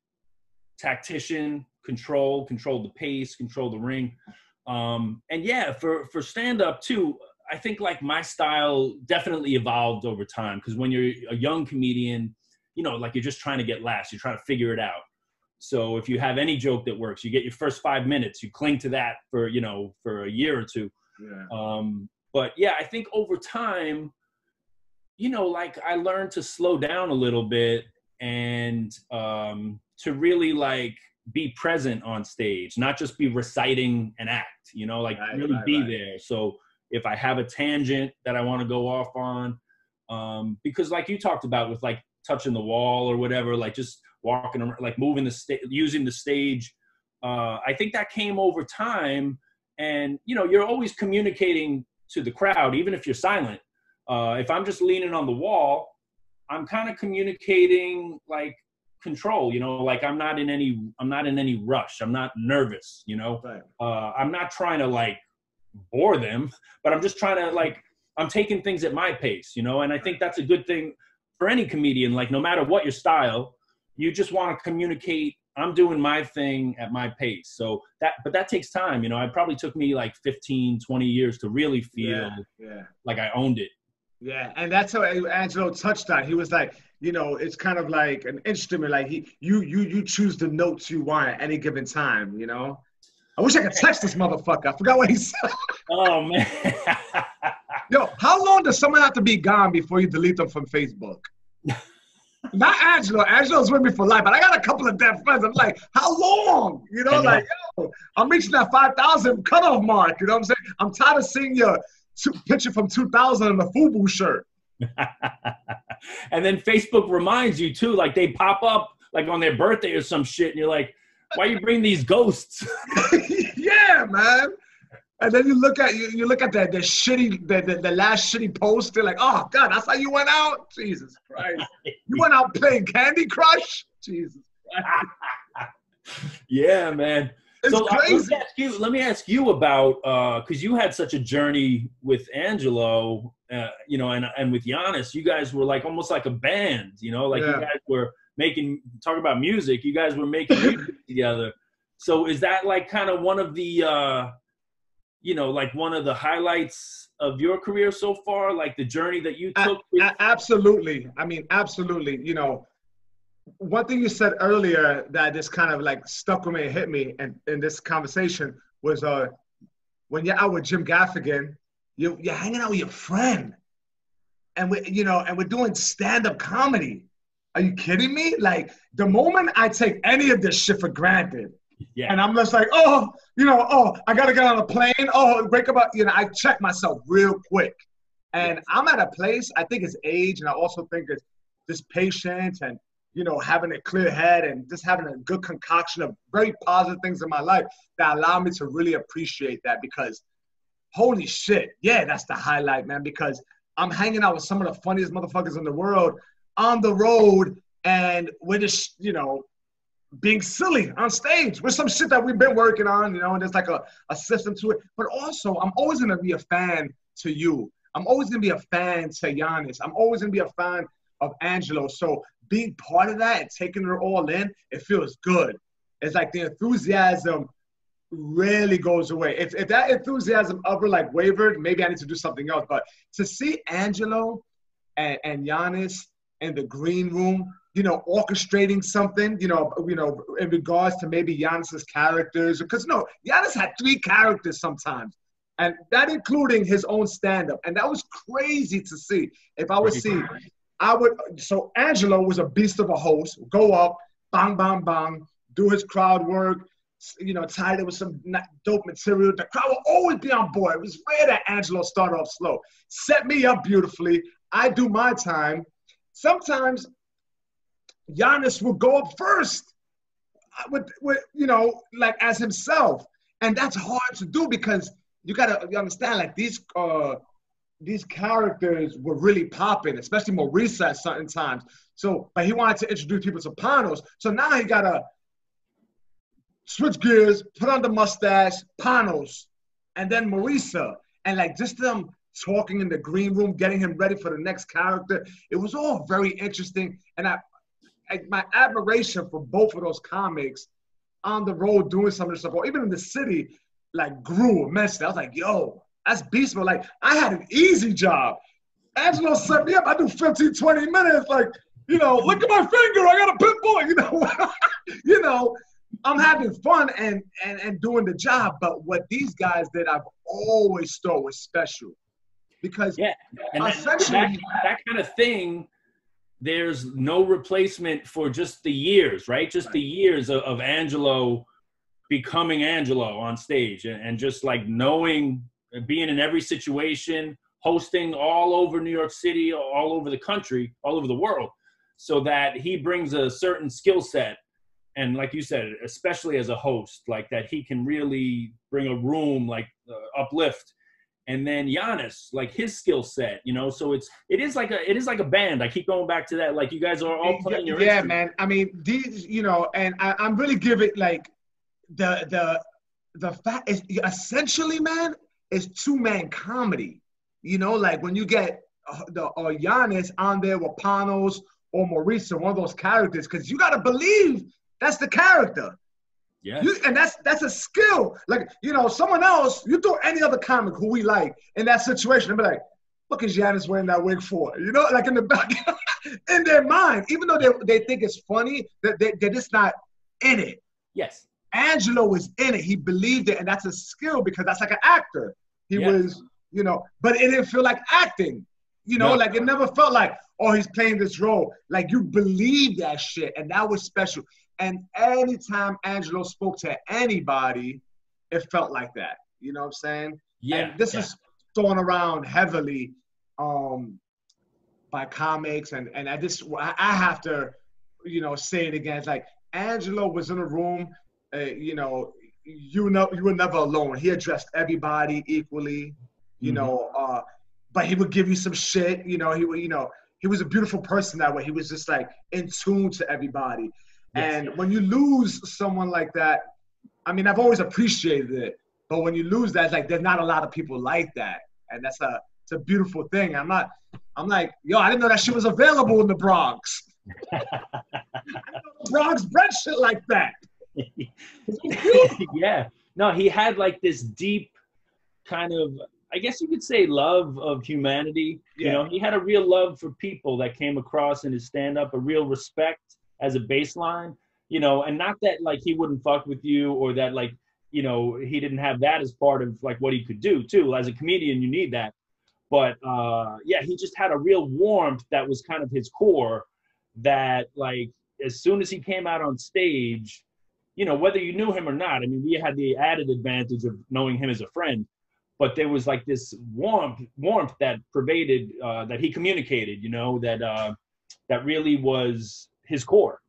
tactician, control, control the pace, control the ring, um, and yeah, for for stand up too. I think like my style definitely evolved over time because when you're a young comedian, you know, like you're just trying to get laughs, you're trying to figure it out. So if you have any joke that works, you get your first five minutes, you cling to that for you know for a year or two. Yeah. Um, But yeah, I think over time, you know, like I learned to slow down a little bit and um, to really like be present on stage, not just be reciting an act, you know, like right, really right, be right. there. So if I have a tangent that I want to go off on, um, because like you talked about with like touching the wall or whatever, like just walking around, like moving the stage, using the stage. Uh, I think that came over time and, you know, you're always communicating to the crowd, even if you're silent. Uh, if I'm just leaning on the wall, I'm kind of communicating like control, you know, like I'm not in any, I'm not in any rush. I'm not nervous, you know, right. uh, I'm not trying to like bore them, but I'm just trying to like, I'm taking things at my pace, you know? And I think that's a good thing for any comedian. Like no matter what your style, you just want to communicate. I'm doing my thing at my pace. So that, but that takes time. You know, it probably took me like fifteen, twenty years to really feel yeah, yeah. like I owned it. Yeah. And that's how Angelo touched on. He was like, you know, it's kind of like an instrument. Like he, you, you, you choose the notes you want at any given time, you know? I wish I could text this motherfucker. I forgot what he said. Oh man. Yo, how long does someone have to be gone before you delete them from Facebook? Not Angelo. Angelo's with me for life, but I got a couple of dead friends. I'm like, how long? You know, know. like, yo, I'm reaching that five thousand cutoff mark. You know what I'm saying? I'm tired of seeing your picture from two thousand in a FUBU shirt. And then Facebook reminds you, too. Like, they pop up, like, on their birthday or some shit, and you're like, why you bring these ghosts? Yeah, man. And then you look at you, you look at that the shitty the, the, the last shitty post. They're like, oh God, that's how you went out? Jesus Christ. You went out playing Candy Crush? Jesus Christ. Yeah, man. It's so crazy. Let me ask you, let me ask you about uh because you had such a journey with Angelo, uh, you know, and and with Giannis, you guys were like almost like a band, you know, like yeah. you guys were making talk about music, you guys were making music together. So is that like kind of one of the uh you know, like one of the highlights of your career so far, like the journey that you took? I, I, absolutely. I mean, absolutely. You know, one thing you said earlier that just kind of like stuck with me and hit me and in this conversation was uh, when you're out with Jim Gaffigan, you, you're hanging out with your friend and we, you know, and we're doing stand-up comedy. Are you kidding me? Like the moment I take any of this shit for granted, yeah. And I'm just like, oh, you know, oh, I got to get on a plane. Oh, break up. You know, I check myself real quick. And yes. I'm at a place, I think it's age. And I also think it's just patience and, you know, having a clear head and just having a good concoction of very positive things in my life that allow me to really appreciate that because holy shit. Yeah, that's the highlight, man, because I'm hanging out with some of the funniest motherfuckers in the world on the road. And we're just, you know, being silly on stage with some shit that we've been working on, you know, and there's like a, a system to it. But also, I'm always going to be a fan to you. I'm always going to be a fan to Giannis. I'm always going to be a fan of Angelo. So being part of that and taking it all in, it feels good. It's like the enthusiasm really goes away. If, if that enthusiasm ever like wavered, maybe I need to do something else. But to see Angelo and, and Giannis in the green room, you know, orchestrating something, you know, you know, in regards to maybe Giannis's characters, because no, Giannis had three characters sometimes, and that including his own stand-up, and that was crazy to see. If I would see, I would. So Angelo was a beast of a host. Go up, bang, bang, bang, do his crowd work. You know, tied it with some dope material. The crowd will always be on board. It was rare that Angelo started off slow. Set me up beautifully. I do my time. Sometimes Giannis would go up first with, with, you know, like as himself. And that's hard to do because you got to understand, like, these uh, these characters were really popping, especially Morisa at certain times. So, but he wanted to introduce people to Panos. So now he got to switch gears, put on the mustache, Panos, and then Marisa. And like just them talking in the green room, getting him ready for the next character. It was all very interesting. And I, I my admiration for both of those comics on the road doing some of this stuff, or even in the city, like grew immensely. I was like, yo, that's beast mode. Like I had an easy job. Angelo set me up. I do fifteen, twenty minutes. Like, you know, look at my finger. I got a pit bull. You know, you know. I'm having fun and, and, and doing the job, but what these guys did, I've always thought was special. Because yeah. and that, that, that kind of thing, there's no replacement for just the years, right? Just the years of, of Angelo becoming Angelo on stage and, and just like knowing, being in every situation, hosting all over New York City, all over the country, all over the world, so that he brings a certain skill set. And like you said, especially as a host, like that he can really bring a room, like uh, uplift. And then Giannis, like his skill set, you know. So it's it is like a it is like a band. I keep going back to that. Like you guys are all playing your yeah, instrument. Man. I mean, these, you know, and I, I'm really giving like the the the fact is essentially, man, it's two man comedy. You know, like when you get the or Giannis on there with Panos or Mauricio, one of those characters, because you gotta believe. That's the character. Yeah. And that's that's a skill. Like, you know, someone else, you throw any other comic who we like in that situation, and be like, what is Giannis wearing that wig for? You know, like in the back, in their mind, even though they, they think it's funny, that they, they're just not in it. Yes. Angelo was in it. He believed it, and that's a skill because that's like an actor. He yeah. was, you know, but it didn't feel like acting. You know, no. like it never felt like, oh, he's playing this role. Like you believe that shit, and that was special. And anytime Angelo spoke to anybody, it felt like that. You know what I'm saying? Yeah. And this yeah. is thrown around heavily um, by comics, and and I just I have to, you know, say it again. It's like Angelo was in a room, uh, you know, you know, you were never alone. He addressed everybody equally, you mm-hmm. know. Uh, but he would give you some shit, you know. He would, you know, he was a beautiful person that way. He was just like in tune to everybody. Yes. And when you lose someone like that, I mean, I've always appreciated it. But when you lose that, it's like there's not a lot of people like that, and that's a it's a beautiful thing. I'm not, I'm like, yo, I didn't know that shit was available in the Bronx. I didn't know the Bronx bred shit like that. Yeah, no, he had like this deep kind of, I guess you could say, love of humanity. Yeah. You know, he had a real love for people that came across in his stand-up, a real respect as a baseline, you know, and not that like he wouldn't fuck with you or that like, you know, he didn't have that as part of like what he could do too. As a comedian, you need that. But uh, yeah, he just had a real warmth that was kind of his core that like, as soon as he came out on stage, you know, whether you knew him or not, I mean, we had the added advantage of knowing him as a friend, but there was like this warmth, warmth that pervaded, uh, that he communicated, you know, that, uh, that really was his core.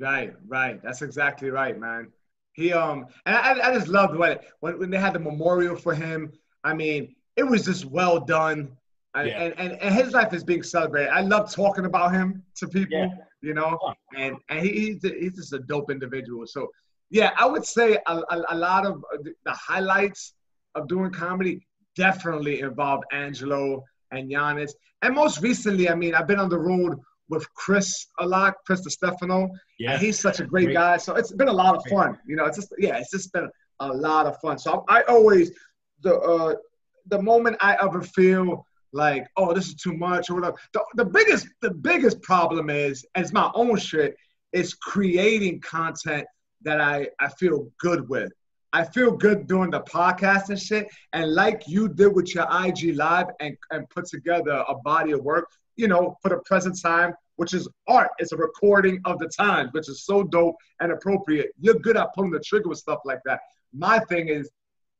Right, right. That's exactly right, man. He um, and I, I just loved when, when when they had the memorial for him. I mean, it was just well done. I, yeah. and, and and his life is being celebrated. I love talking about him to people, yeah. you know. And and he, he's he's just a dope individual. So yeah, I would say a, a, a lot of the highlights of doing comedy definitely involved Angelo and Giannis. And most recently, I mean, I've been on the road with Chris a lot, Chris DeStefano. Yeah. And he's such a great, great guy. So it's been a lot of fun. You know, it's just, yeah, it's just been a lot of fun. So I, I always, the uh, the moment I ever feel like, oh, this is too much or whatever. The, the biggest the biggest problem is, and it's my own shit, is creating content that I, I feel good with. I feel good doing the podcast and shit. And like you did with your I G Live and, and put together a body of work, you know, for the present time, which is art. It's a recording of the times, which is so dope and appropriate. You're good at pulling the trigger with stuff like that. My thing is,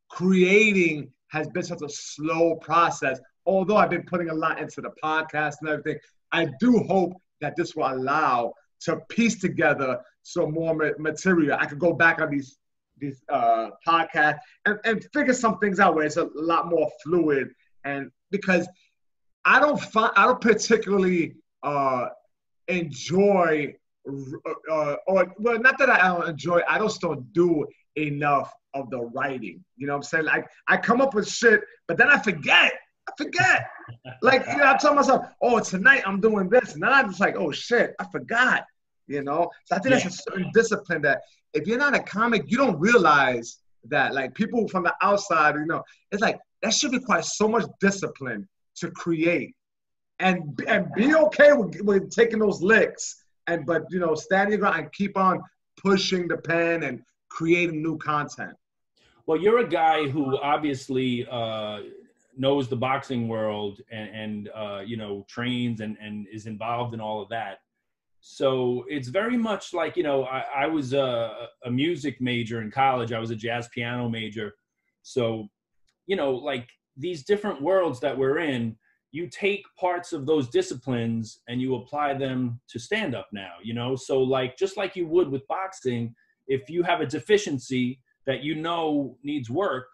creating has been such a slow process. Although I've been putting a lot into the podcast and everything, I do hope that this will allow to piece together some more material. I could go back on these these uh, podcasts and, and figure some things out where it's a lot more fluid. And because I don't find, I don't particularly uh, enjoy, uh, or well, not that I don't enjoy, I just don't do enough of the writing. You know what I'm saying? Like, I come up with shit, but then I forget. I forget. Like, you know, I tell myself, oh, tonight I'm doing this. And then I'm just like, oh, shit, I forgot, you know? So I think yeah. that's a certain discipline that if you're not a comic, you don't realize that. Like, people from the outside, you know, it's like that should require so much discipline to create and and be okay with, with taking those licks. And but, you know, stand your ground and keep on pushing the pen and creating new content. Well, you're a guy who obviously uh, – knows the boxing world and, and uh, you know, trains and, and is involved in all of that. So it's very much like, you know, I, I was a, a music major in college. I was a jazz piano major. So, you know, like these different worlds that we're in, you take parts of those disciplines and you apply them to stand up now, you know? So like, just like you would with boxing, if you have a deficiency that you know needs work,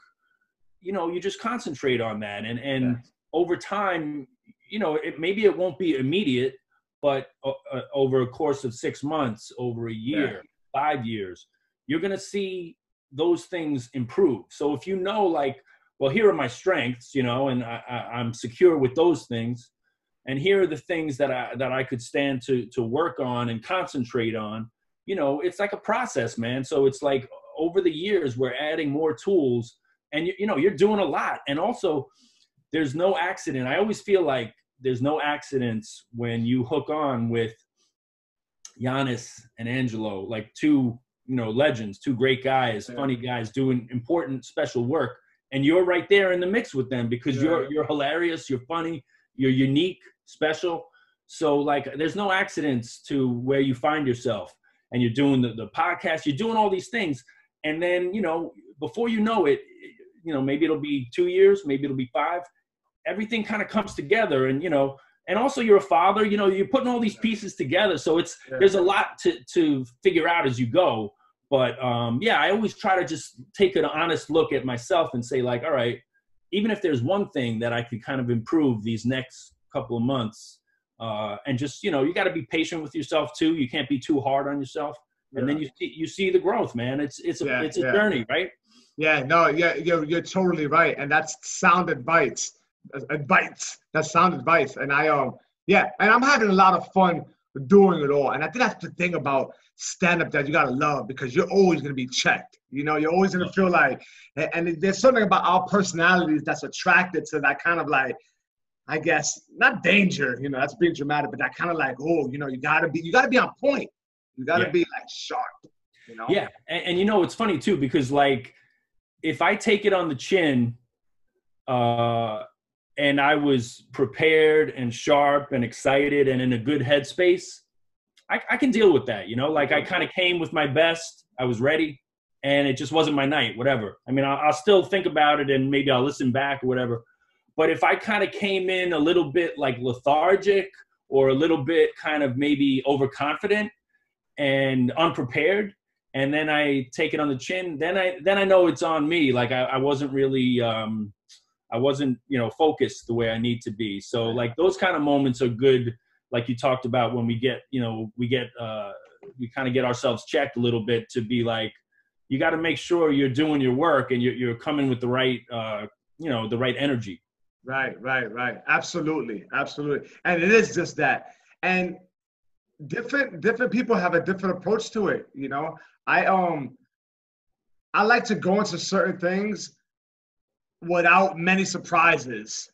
you know, you just concentrate on that. And, and yeah. over time, you know, it, maybe it won't be immediate, but uh, uh, over a course of six months, over a year, yeah. five years, you're going to see those things improve. So if you know, like, well, here are my strengths, you know, and I, I, I'm secure with those things. And here are the things that I, that I could stand to, to work on and concentrate on, you know, it's like a process, man. So it's like over the years, we're adding more tools. And, you, you know, you're doing a lot. And also, there's no accident. I always feel like there's no accidents when you hook on with Giannis and Angelo, like two, you know, legends, two great guys, yeah. funny guys doing important, special work. And you're right there in the mix with them because yeah. you're, you're hilarious, you're funny, you're unique, special. So, like, there's no accidents to where you find yourself. And you're doing the, the podcast, you're doing all these things. And then, you know, before you know it, you know, maybe it'll be two years, maybe it'll be five. Everything kind of comes together. And, you know, and also you're a father, you know, you're putting all these pieces together. So it's, yeah. there's a lot to, to figure out as you go. But um, yeah, I always try to just take an honest look at myself and say like, all right, even if there's one thing that I could kind of improve these next couple of months uh, and just, you know, you got to be patient with yourself too. You can't be too hard on yourself. Yeah. And then you see, you see the growth, man. It's, it's a, yeah, it's a yeah. journey, right? Yeah, no, yeah, you're, you're totally right. And that's sound advice, advice, that's sound advice. And I, um, yeah, and I'm having a lot of fun doing it all. And I think that's the thing about stand-up that you got to love, because you're always going to be checked. You know, you're always going to feel like, and there's something about our personalities that's attracted to that kind of like, I guess, not danger, you know, that's being dramatic, but that kind of like, oh, you know, you got to be, you got to be on point. You got to yeah. be like sharp, you know? Yeah. And, and you know, it's funny too, because like, if I take it on the chin uh, and I was prepared and sharp and excited and in a good headspace, I, I can deal with that. You know, like I kind of came with my best. I was ready and it just wasn't my night, whatever. I mean, I'll, I'll still think about it and maybe I'll listen back or whatever. But if I kind of came in a little bit like lethargic or a little bit kind of maybe overconfident and unprepared, and then I take it on the chin, then I then I know it's on me. Like I, I wasn't really, um, I wasn't, you know, focused the way I need to be. So like those kind of moments are good. Like you talked about when we get, you know, we get, uh, we kind of get ourselves checked a little bit to be like, you got to make sure you're doing your work and you're, you're coming with the right, uh, you know, the right energy. Right, right, right. Absolutely. Absolutely. And it is just that. And different, different people have a different approach to it, you know? I um I like to go into certain things without many surprises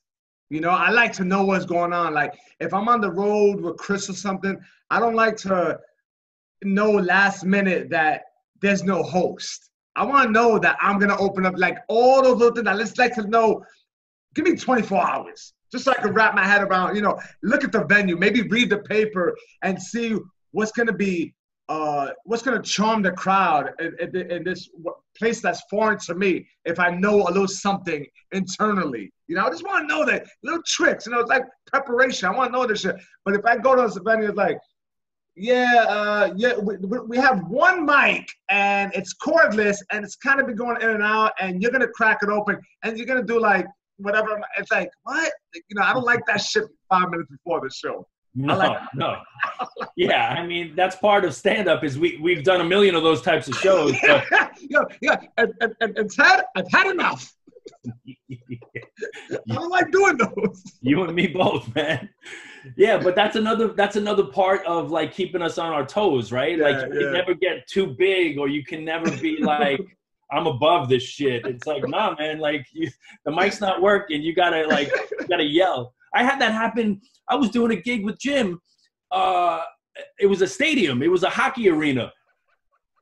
You know, I like to know what's going on. Like, if I'm on the road with Chris or something, I don't like to know last minute that there's no host. I want to know that I'm going to open up, like, all those little things. I just like to know, give me twenty-four hours, just so I can wrap my head around, you know, look at the venue, maybe read the paper and see what's going to be, uh, what's going to charm the crowd in, in, in this place that's foreign to me, if I know a little something internally. You know, I just want to know that, little tricks, you know, it's like preparation. I want to know this shit. But if I go to this venue, it's like, yeah, uh, yeah, we, we have one mic and it's cordless and it's kind of been going in and out and you're going to crack it open and you're going to do like whatever. It's like, what? You know, I don't like that shit five minutes before the show. No, I like no. I like yeah, that. I mean, that's part of stand-up is we, we've done a million of those types of shows. But... yeah, yeah, and, and, and, and Ted, I've had enough. I don't like doing those. You and me both, man. Yeah, but that's another that's another part of like keeping us on our toes, right? Yeah, like you yeah. can never get too big, or you can never be like, I'm above this shit. It's like, nah, man, like you, the mic's not working. You gotta like you gotta yell. I had that happen. I was doing a gig with Jim. Uh, it was a stadium. It was a hockey arena,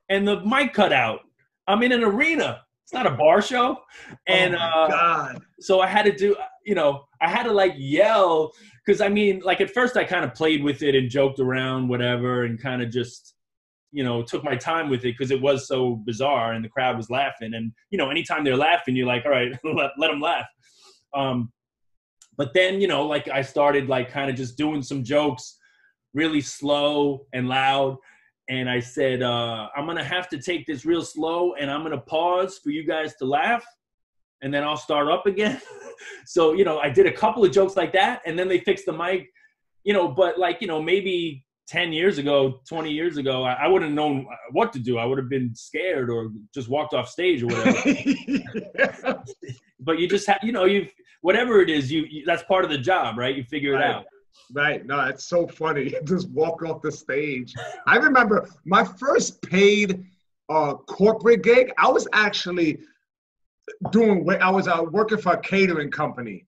and the mic cut out. I'm in an arena. It's not a bar show. And oh uh, God. So I had to do, you know, I had to like yell. Cause I mean, like at first I kind of played with it and joked around, whatever, and kind of just, you know, took my time with it. Cause it was so bizarre and the crowd was laughing. And, you know, anytime they're laughing, you're like, all right, let, let them laugh. Um, but then, you know, like I started like kind of just doing some jokes really slow and loud. And I said, uh, I'm going to have to take this real slow and I'm going to pause for you guys to laugh and then I'll start up again. So, you know, I did a couple of jokes like that and then they fixed the mic, you know, but like, you know, maybe ten years ago, twenty years ago, I, I wouldn't have known what to do. I would have been scared or just walked off stage or whatever. But you just have, you know, you whatever it is, you, you that's part of the job, right? You figure it out. Right. No, it's so funny. Just walk off the stage. I remember my first paid uh, corporate gig, I was actually doing, I was uh, working for a catering company.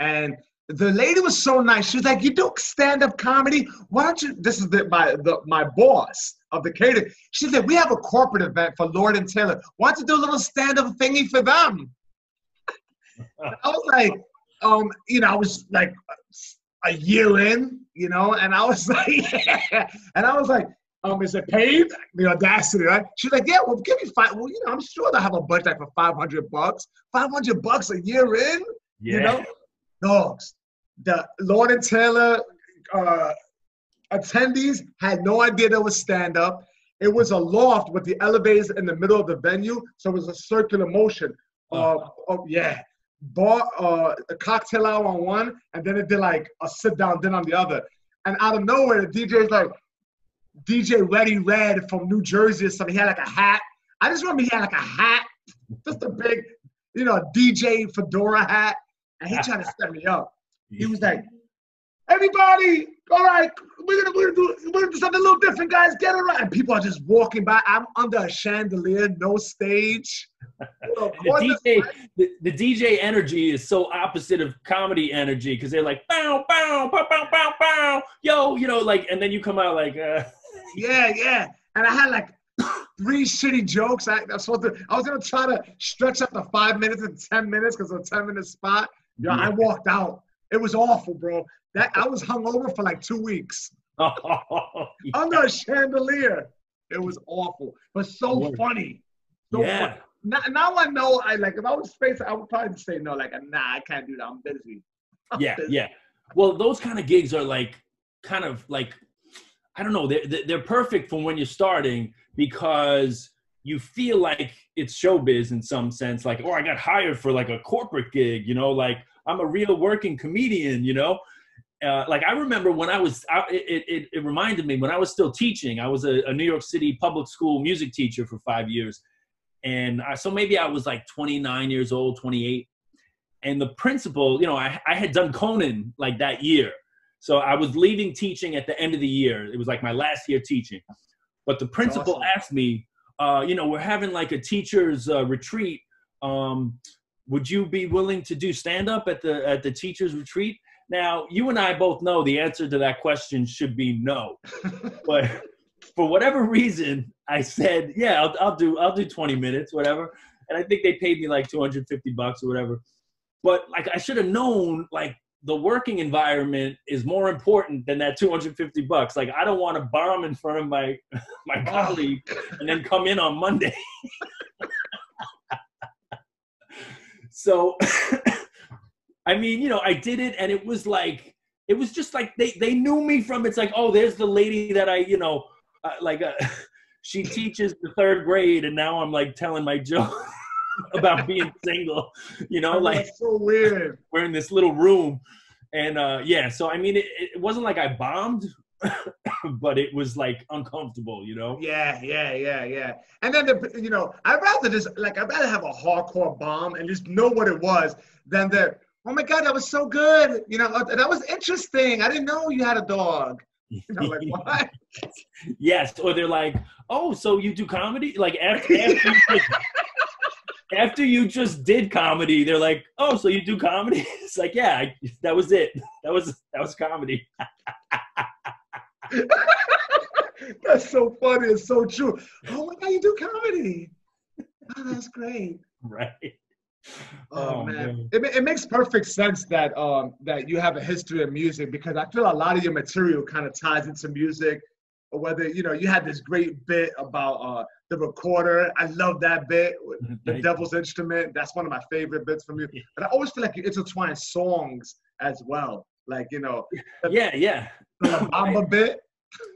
And the lady was so nice. She was like, you do stand-up comedy? Why don't you, this is the, my the, my boss of the catering. She said, we have a corporate event for Lord and Taylor. Why don't you do a little stand-up thingy for them? I was like, um, you know, I was like, a year in, you know, and I was like, yeah. And I was like, um, is it paid? The audacity, right? She's like, yeah, well, give me five. Well, you know, I'm sure they'll have a budget for five hundred bucks. five hundred bucks a year in? Yeah. You know? Dogs. The Lord and Taylor uh, attendees had no idea there was stand-up. It was a loft with the elevators in the middle of the venue, so it was a circular motion. Uh, oh. oh, yeah. Bought uh, a cocktail hour on one, and then it did like a sit down dinner on the other. And out of nowhere, the D J's like, D J Reddy Red from New Jersey or something. He had like a hat. I just remember he had like a hat, just a big, you know, D J fedora hat. And he tried to set me up. He was like, everybody, all right, we're gonna, we're gonna, do, we're gonna do something a little different, guys. Get it right. And people are just walking by. I'm under a chandelier, no stage. Well, the, D J, the, the D J energy is so opposite of comedy energy because they're like, bow, bow, bow, bow, bow, bow, yo, you know, like, and then you come out like, uh. yeah, yeah. And I had like three shitty jokes. I, I was supposed to, I was gonna try to stretch up to five minutes and ten minutes because of a ten minute spot. Yo, yeah. I walked out. It was awful, bro. That I was hungover for like two weeks. Oh, yeah. Under a chandelier. It was awful, but so Lord. funny. So yeah. funny. Now, now I know, I like if I was space, I would probably say no, like nah, I can't do that. I'm busy. I'm yeah, busy. yeah. Well, those kind of gigs are like, kind of like, I don't know. They're they're perfect for when you're starting because you feel like it's showbiz in some sense. Like, oh, I got hired for like a corporate gig, you know? Like I'm a real working comedian, you know? Uh, like I remember when I was, I, it, it it reminded me when I was still teaching. I was a, a New York City public school music teacher for five years. And I, so maybe I was like twenty-nine years old, twenty-eight. And the principal, you know, I, I had done Conan like that year. So I was leaving teaching at the end of the year. It was like my last year teaching. But the principal Awesome. asked me, uh, you know, we're having like a teacher's uh, retreat. Um, would you be willing to do stand-up at the at the teacher's retreat? Now, you and I both know the answer to that question should be no. But for whatever reason, I said, yeah, I'll, I'll do I'll do twenty minutes, whatever. And I think they paid me like two hundred fifty bucks or whatever. But like I should have known, like, the working environment is more important than that two hundred fifty bucks. Like, I don't want to bomb in front of my, my colleague and then come in on Monday. So, I mean, you know, I did it, and it was like, it was just like, they, they knew me from, it's like, oh, there's the lady that I, you know, uh, like, uh, she teaches the third grade, and now I'm like telling my joke about being single, you know, like, so weird. We're in this little room, and uh, yeah, so I mean, it, it wasn't like I bombed, but it was like uncomfortable, you know? Yeah, yeah, yeah, yeah. And then, the, you know, I'd rather just, like, I'd rather have a hardcore bomb and just know what it was than the, oh my God, that was so good, you know, that was interesting. I didn't know you had a dog. You know, like, what? Yes, or they're like, oh, so you do comedy? Like, after, after like, after you just did comedy, they're like, oh, so you do comedy? It's like, yeah, I, that was it. That was that was comedy. That's so funny. It's so true. Oh my God, you do comedy. Oh, that's great. Right. Oh, oh man. man. It, it makes perfect sense that um that you have a history of music, because I feel a lot of your material kind of ties into music. Or whether, you know, you had this great bit about uh, the recorder. I love that bit, the devil's instrument. That's one of my favorite bits from you. But I always feel like you intertwine songs as well. Like, you know. Yeah, yeah. The La Bamba bit.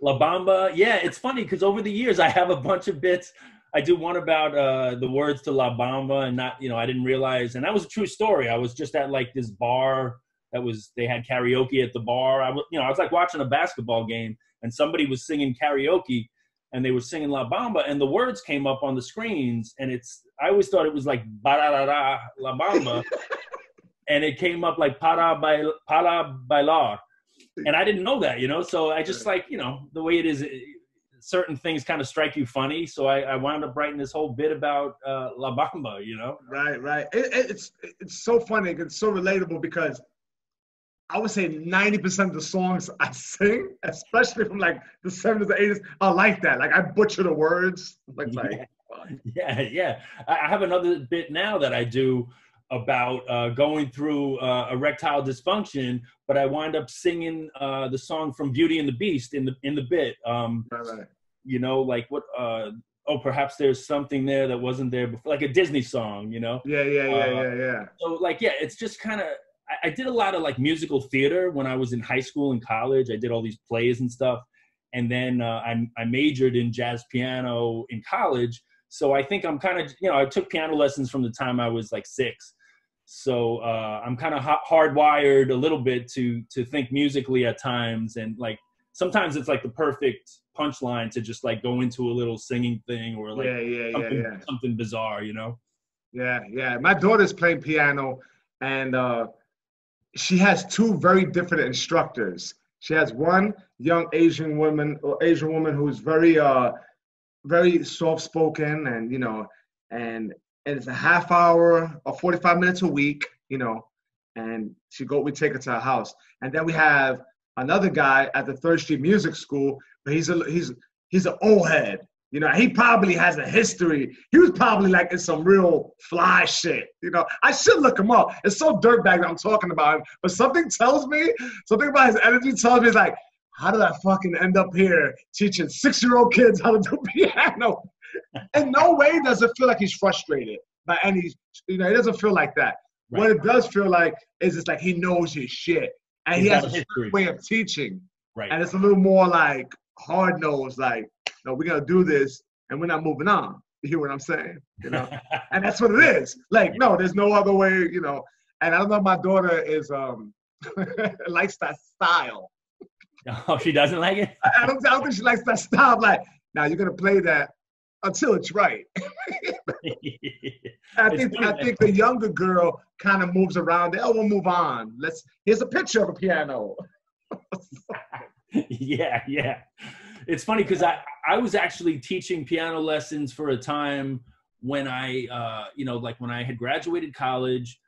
La Bamba. Yeah, it's funny because over the years I have a bunch of bits. I do one about uh, the words to La Bamba, and not, you know, I didn't realize. And that was a true story. I was just at like this bar that was, they had karaoke at the bar. I was, you know, I was like watching a basketball game. And somebody was singing karaoke, and they were singing La Bamba, and the words came up on the screens, and it's, I always thought it was like ba-da-da-da, La Bamba, and it came up like para bail, para bailar, and I didn't know that, you know, so I just like, you know, the way it is, it, certain things kind of strike you funny, so I, I wound up writing this whole bit about uh, La Bamba, you know? Right, right. It, it's, it's so funny, it's so relatable, because I would say ninety percent of the songs I sing, especially from like the seventies or eighties, are like that. Like I butcher the words. Like, yeah, like, yeah, yeah. I have another bit now that I do about uh, going through uh, erectile dysfunction, but I wind up singing uh, the song from Beauty and the Beast in the in the bit. Um, right, right. You know, like what? Uh, oh, perhaps there's something there that wasn't there before, like a Disney song. You know? Yeah, yeah, yeah, uh, yeah, yeah. So like, yeah, it's just kind of. I did a lot of like musical theater when I was in high school and college. I did all these plays and stuff. And then uh, I, I majored in jazz piano in college. So I think I'm kind of, you know, I took piano lessons from the time I was like six. So uh, I'm kind of ha- hardwired a little bit to, to think musically at times. And like, sometimes it's like the perfect punchline to just like go into a little singing thing or like yeah, yeah, something, yeah, yeah. something bizarre, you know? Yeah. Yeah. My daughter's playing piano and, uh, she has two very different instructors. She has one young Asian woman, or Asian woman who's very, uh, very soft-spoken, and you know, and, and it's a half hour or forty-five minutes a week, you know, and she go, we take her to her house, and then we have another guy at the Third Street Music School, but he's a he's he's an old head, you know. He probably has a history. He was probably like in some real fly shit, you know. I should look him up. It's so dirtbag that I'm talking about him, but something tells me, something about his energy tells me, it's like, how did I fucking end up here teaching six-year-old kids how to do piano? In no way does it feel like he's frustrated by any, you know, it doesn't feel like that. Right. What it does feel like is it's like he knows his shit, and he, he has a certain way of teaching. Right. And it's a little more like hard-nosed, like, no, we're gonna do this, and we're not moving on. You hear what I'm saying? You know, and that's what it is. Like, no, there's no other way. You know, and I don't know. My daughter is um, likes that style. Oh, she doesn't like it. I don't, I don't think she likes that style. Like, now nah, you're gonna play that until it's right. I think I think the younger girl kind of moves around. They, oh, we'll move on. Let's. Here's a picture of a piano. Yeah, yeah. It's funny because I, I was actually teaching piano lessons for a time when I, uh, you know, like when I had graduated college,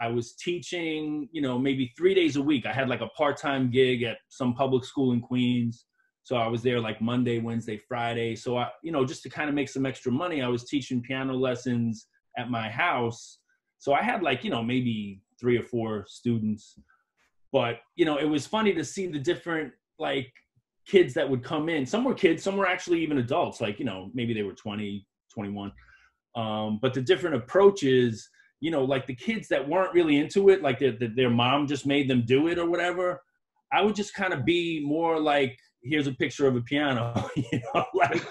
I was teaching, you know, maybe three days a week. I had like a part-time gig at some public school in Queens. So I was there like Monday, Wednesday, Friday. So I, you know, just to kind of make some extra money, I was teaching piano lessons at my house. So I had like, you know, maybe three or four students, but you know, it was funny to see the different like kids that would come in. Some were kids, some were actually even adults, like, you know, maybe they were twenty, twenty-one. Um, but the different approaches, you know, like the kids that weren't really into it, like their, their mom just made them do it or whatever. I would just kind of be more like, here's a picture of a piano, you know, like,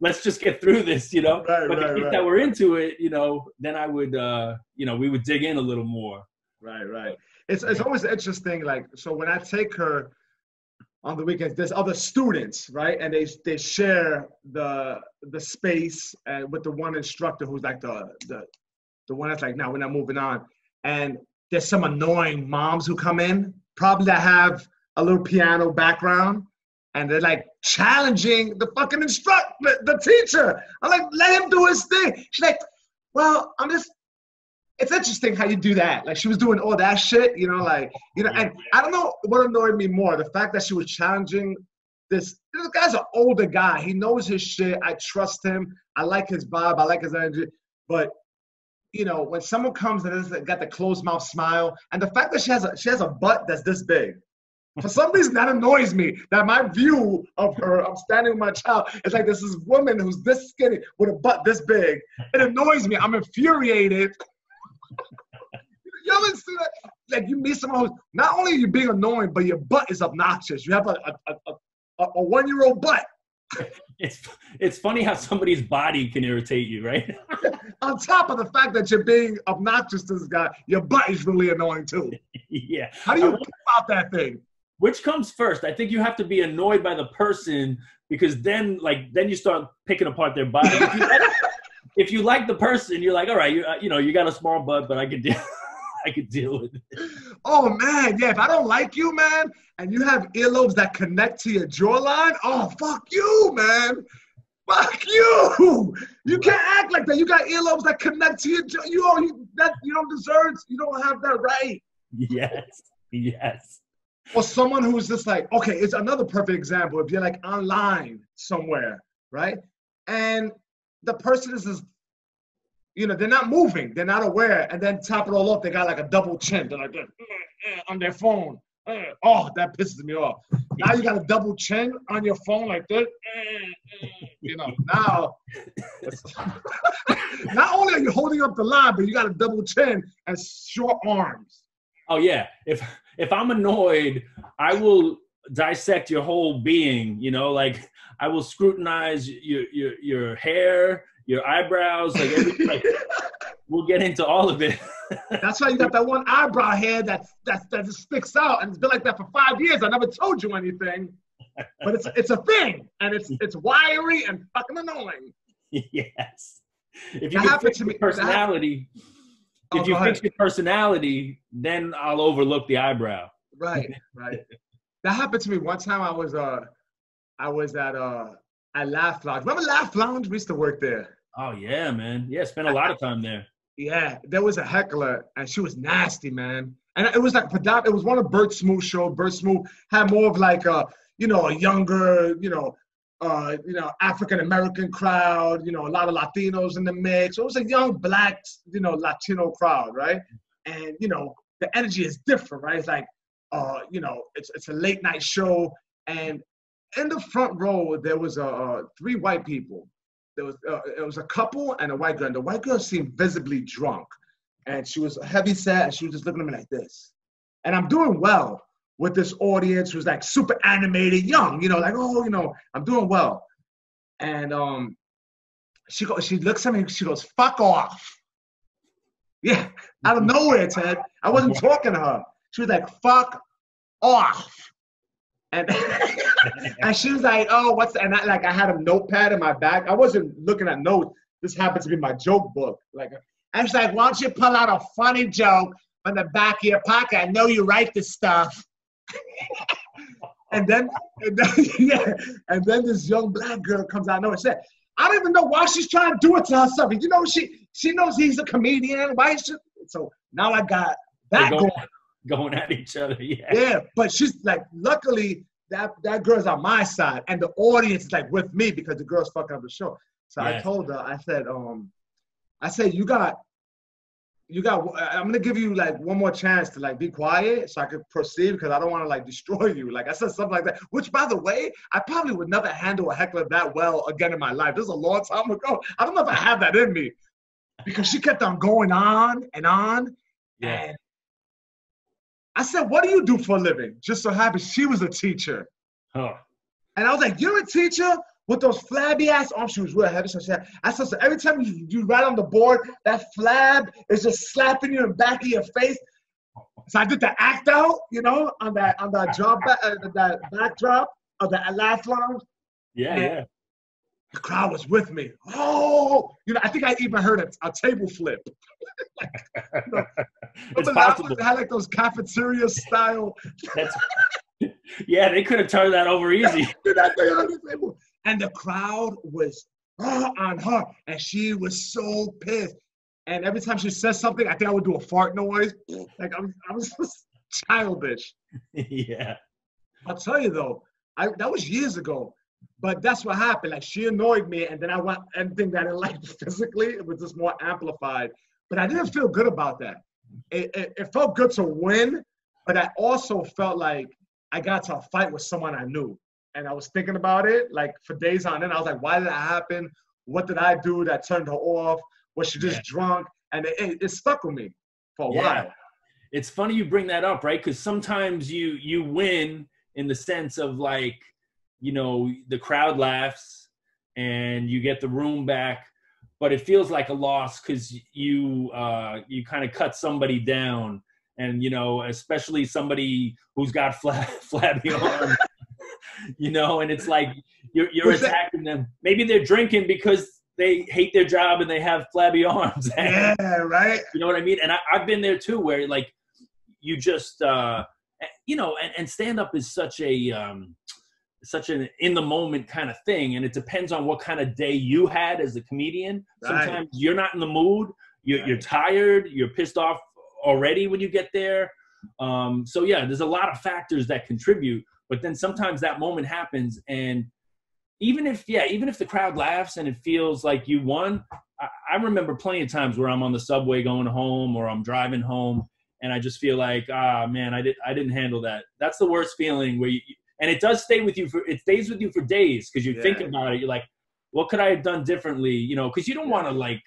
let's just get through this, you know, right, but right, the kids right. that were into it, you know, then I would, uh, you know, we would dig in a little more. Right, right. It's, it's always interesting. Like, so when I take her on the weekends, there's other students, right? And they, they share the, the space uh, with the one instructor who's like the, the, the one that's like, no, we're not moving on. And there's some annoying moms who come in, probably that have a little piano background, and they're like challenging the fucking instructor, the teacher. I'm like, let him do his thing. She's like, well, I'm just, it's interesting how you do that. Like she was doing all that shit, you know, like, you know, and I don't know what annoyed me more, the fact that she was challenging this, this guy's an older guy. He knows his shit. I trust him. I like his vibe. I like his energy. But you know, when someone comes and has got the closed mouth smile, and the fact that she has a, she has a butt that's this big, for some reason, that annoys me, that my view of her, I'm standing with my child, it's like this is woman who's this skinny with a butt this big. It annoys me. I'm infuriated. You ever see that? Like you meet someone who's, not only are you being annoying, but your butt is obnoxious. You have a, a, a, a, a one-year-old butt. It's, it's funny how somebody's body can irritate you, right? On top of the fact that you're being obnoxious to this guy, your butt is really annoying too. Yeah. How do you think about that thing? Which comes first? I think you have to be annoyed by the person, because then, like, then you start picking apart their body. If you like, if you like the person, you're like, all right, you you know, you got a small butt, but I can deal, I can deal with it. Oh man, yeah. If I don't like you, man, and you have earlobes that connect to your jawline, oh fuck you, man. Fuck you! You can't act like that. You got earlobes that connect to your jaw. You oh, you that you don't deserve. You don't have that right. Yes. Yes. Or someone who's just like, okay, it's another perfect example. If you're like online somewhere, right? And the person is, just, you know, they're not moving. They're not aware. And then top it all off, they got like a double chin. They're like, eh, eh, on their phone. Eh. Oh, that pisses me off. Now you got a double chin on your phone like this. Eh, eh. You know, now, not only are you holding up the line, but you got a double chin and short arms. Oh, yeah. If if I'm annoyed, I will dissect your whole being, you know, like I will scrutinize your your, your hair, your eyebrows, like, every, like we'll get into all of it. That's why you got that one eyebrow hair that, that, that just sticks out, and it's been like that for five years. I never told you anything, but it's it's a thing, and it's it's wiry and fucking annoying. Yes. If you have to your personality... That, If oh, you fix your personality, then I'll overlook the eyebrow. Right, right. That happened to me one time. I was uh, I was at uh, at Laugh Lounge. Remember Laugh Lounge? We used to work there. Oh yeah, man. Yeah, spent a lot of time there. Yeah, there was a heckler, and she was nasty, man. And it was like it was one of Bert Smooth show. Bert Smooth had more of like a you know a younger you know uh you know African American crowd, you know a lot of Latinos in the mix. So it was a young black you know Latino crowd, right? And you know the energy is different, right? It's like uh you know it's it's a late night show, and in the front row there was uh three white people. There was uh, it was a couple and a white girl, and the white girl seemed visibly drunk, and she was heavy set, and she was just looking at me like this, and I'm doing well with this audience who's like super animated, young, you know, like, oh, you know, I'm doing well. And um, she goes, she looks at me and she goes, fuck off. Yeah, out of nowhere, Ted. I wasn't talking to her. She was like, fuck off. And, and she was like, oh, what's that? And I, like, I had a notepad in my bag. I wasn't looking at notes. This happened to be my joke book. Like, and she's like, why don't you pull out a funny joke from the back of your pocket? I know you write this stuff. and then, and then, yeah, and then this young black girl comes out. No, it said, I don't even know why she's trying to do it to herself. You know, she she knows he's a comedian. Why should, so now I got that going, going at each other. Yeah. Yeah, but she's like, luckily that that girl's on my side, and the audience like with me because the girl's fucking up the show. So yeah. I told her, I said, um, I said you got, you got. I'm gonna give you like one more chance to like be quiet so I could proceed because I don't want to like destroy you. Like I said something like that. Which by the way, I probably would never handle a heckler that well again in my life. This is a long time ago. I don't know if I have that in me because she kept on going on and on. Yeah. And I said, what do you do for a living? Just so happy she was a teacher. Huh. And I was like, you're a teacher? With those flabby ass arms, she was real heavy. So she had, I said, so every time you, you ride on the board, that flab is just slapping you in the back of your face. So I did the act out, you know, on that on that job, uh, that backdrop of the Laugh Lounge. Yeah, and yeah. The crowd was with me. Oh, you know, I think I even heard a, a table flip. Like, you know, it's possible. They had like those cafeteria style. That's, yeah, they could have turned that over easy. And the crowd was uh, on her, and she was so pissed. And every time she said something, I think I would do a fart noise. Like I was, I was just childish. Yeah. I'll tell you though, I, that was years ago, but that's what happened. Like she annoyed me, and then I went everything that I liked physically. It was just more amplified. But I didn't feel good about that. It, it, it felt good to win, but I also felt like I got to a fight with someone I knew. And I was thinking about it, like, for days on end. I was like, why did that happen? What did I do that turned her off? Was she just yeah. drunk? And it, it stuck with me for a yeah. while. It's funny you bring that up, right? Because sometimes you you win in the sense of, like, you know, the crowd laughs and you get the room back. But it feels like a loss because you, uh, you kind of cut somebody down. And, you know, especially somebody who's got flab flabby arms. You know, and it's like you're, you're attacking them. Maybe they're drinking because they hate their job and they have flabby arms. Yeah, right. You know what I mean? And I, I've been there too, where like you just, uh, you know, and, and stand up is such a, um, such an in the moment kind of thing. And it depends on what kind of day you had as a comedian. Right. Sometimes you're not in the mood. You're, right. you're tired. You're pissed off already when you get there. Um, so yeah, there's a lot of factors that contribute. But then sometimes that moment happens, and even if, yeah, even if the crowd laughs and it feels like you won, I, I remember plenty of times where I'm on the subway going home or I'm driving home, and I just feel like, ah, man, I didn't, I didn't handle that. That's the worst feeling where you, and it does stay with you for, it stays with you for days because you yeah. think about it. You're like, what could I have done differently? You know, because you don't want to like,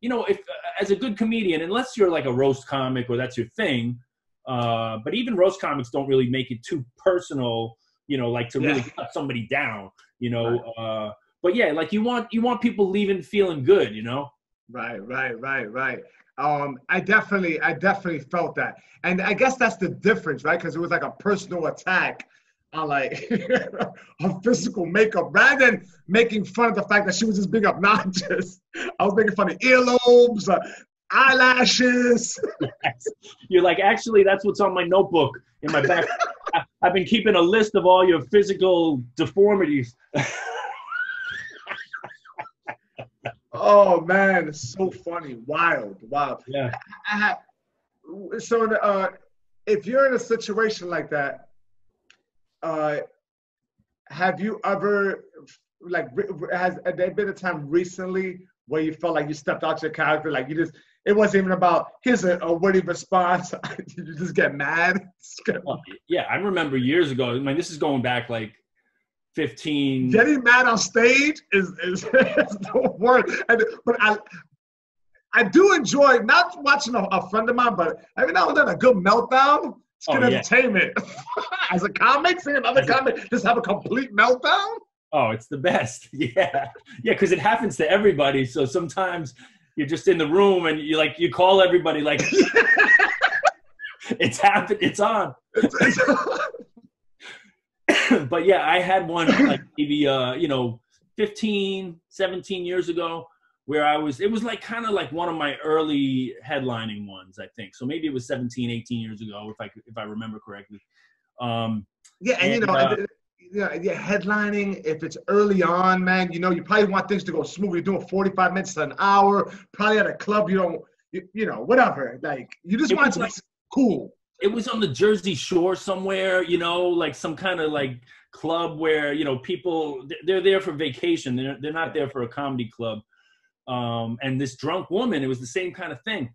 you know, if as a good comedian, unless you're like a roast comic or that's your thing. Uh, but even roast comics don't really make it too personal, you know, like to really yeah. cut somebody down, you know. Right. Uh, but yeah, like you want you want people leaving feeling good, you know. Right, right, right, right. Um, I definitely, I definitely felt that, and I guess that's the difference, right? Because it was like a personal attack on like her physical makeup, rather than making fun of the fact that she was just being obnoxious. I was making fun of earlobes. Uh, eyelashes. You're like, actually, that's what's on my notebook in my back. I, I've been keeping a list of all your physical deformities. Oh, man, it's so funny. Wild, wild. Yeah. I, I, so uh, if you're in a situation like that, uh, have you ever, like, has there been a time recently where you felt like you stepped out your character, like you just, it wasn't even about, here's a, a witty response, you just get mad? Yeah, I remember years ago, I mean, this is going back like fifteen. Getting mad on stage is, is, is the word. And, but I I do enjoy, not watching a, a friend of mine, but every now and then a good meltdown, it's good oh, entertainment. Yeah. As a comic, seeing another comic just have a complete meltdown? Oh, it's the best. Yeah. Yeah, because it happens to everybody. So sometimes you're just in the room and you like you call everybody like it's happened, it's on. It's, it's on. But yeah, I had one like maybe uh, you know, fifteen, seventeen years ago where I was it was like kind of like one of my early headlining ones, I think. So maybe it was seventeen, eighteen years ago if I if I remember correctly. Um Yeah, and, and you know, uh, yeah, yeah, headlining, if it's early on, man, you know, you probably want things to go smooth. You're doing forty-five minutes to an hour, probably at a club, you don't, you, you know, whatever. Like, you just it want something like, cool. It was on the Jersey Shore somewhere, you know, like some kind of like club where, you know, people, they're there for vacation. They're, they're not there for a comedy club. Um, and this drunk woman, it was the same kind of thing.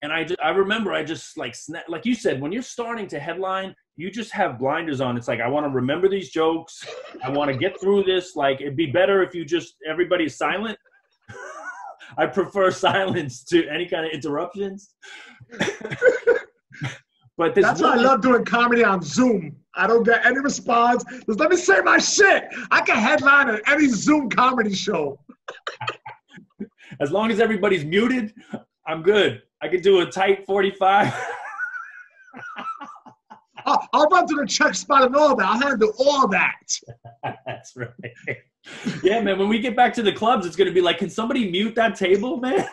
And I, just, I remember I just like, snapped, like you said, when you're starting to headline, you just have blinders on. It's like, I want to remember these jokes. I want to get through this. Like, it'd be better if you just, everybody's silent. I prefer silence to any kind of interruptions. But this That's woman, why I love doing comedy on Zoom. I don't get any response. Just let me say my shit. I can headline at any Zoom comedy show. As long as everybody's muted, I'm good. I could do a tight forty-five. I'll, I'll run through the check spot and all that. I'll handle all that. That's right. Yeah, man, when we get back to the clubs, it's going to be like, can somebody mute that table, man?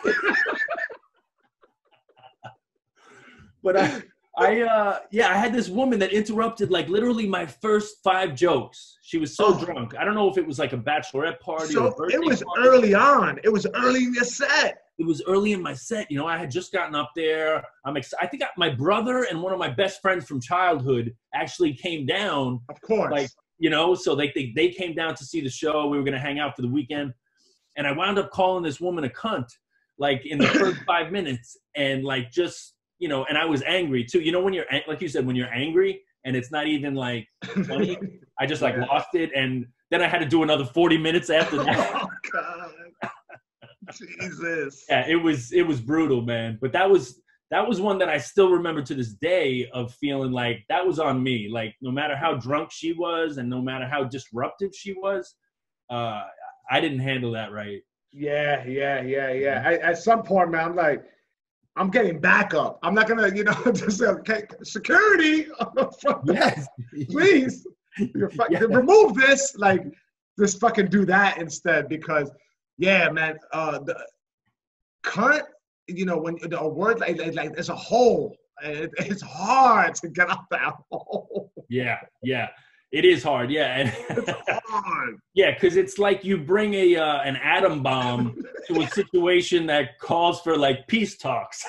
But I, I uh, yeah, I had this woman that interrupted like literally my first five jokes. She was so oh. drunk. I don't know if it was like a bachelorette party so or a birthday party. It was party. early on. It was early in your set. It was early in my set. You know, I had just gotten up there. I'm ex- I think I, my brother and one of my best friends from childhood actually came down. Of course. Like, you know, so they, they, they came down to see the show. We were going to hang out for the weekend. And I wound up calling this woman a cunt, like, in the first five minutes. And, like, just, you know, and I was angry, too. You know, when you're, like you said, when you're angry and it's not even, like, funny, I just, like, yeah. lost it. And then I had to do another forty minutes after that. Oh, God. Jesus. Yeah, it was it was brutal, man. But that was that was one that I still remember to this day, of feeling like that was on me. Like, no matter how drunk she was and no matter how disruptive she was, uh, I didn't handle that right. Yeah, yeah, yeah, yeah. I, at some point, man, I'm like, I'm getting backup. I'm not gonna, you know, just say, okay, security. Yes. Please, you're fu- yeah. remove this. Like, just fucking do that instead, because. Yeah, man. Uh, the current, you know, when the a word like like it's a hole. It, it's hard to get out that hole. Yeah, yeah, it is hard. Yeah, it's hard. Yeah, because it's like you bring a uh, an atom bomb to a situation that calls for like peace talks.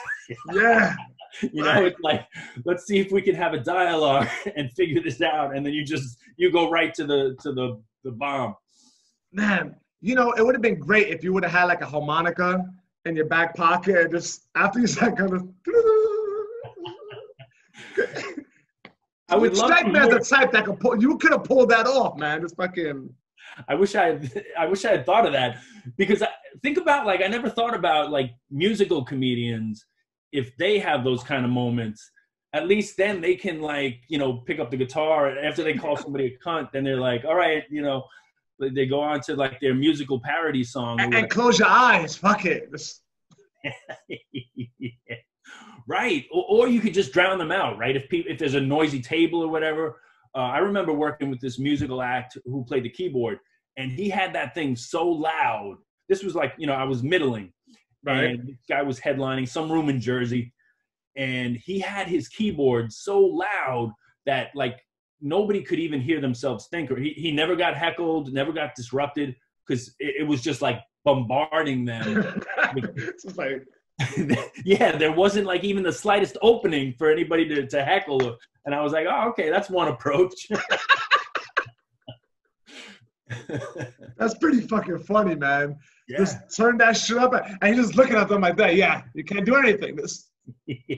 Yeah, you know, right. It's like, let's see if we can have a dialogue and figure this out, and then you just you go right to the to the the bomb. Man. You know, it would have been great if you would have had like a harmonica in your back pocket, and just after you start kind of. I would love Strike Man's the type that could pull. You could have pulled that off, man. Just fucking. I wish I had, I wish I had thought of that, because I, think about like I never thought about like musical comedians, if they have those kind of moments. At least then they can like, you know, pick up the guitar, and after they call somebody a cunt, then they're like, all right, you know. They go on to like their musical parody song. And, and close your eyes. Fuck it. Yeah. Right. Or, or you could just drown them out, right? If people, if there's a noisy table or whatever. Uh, I remember working with this musical act who played the keyboard, and he had that thing so loud. This was like, you know, I was middling. Right. And this guy was headlining some room in Jersey, and he had his keyboard so loud that like, nobody could even hear themselves think, or he, he never got heckled, never got disrupted, because it, it was just like bombarding them. It's like, yeah, there wasn't like even the slightest opening for anybody to, to heckle. And I was like, oh, okay, that's one approach. That's pretty fucking funny, man. Yeah. Just turn that shit up, and you're just looking at them like that. Yeah, you can't do anything. This. Yeah.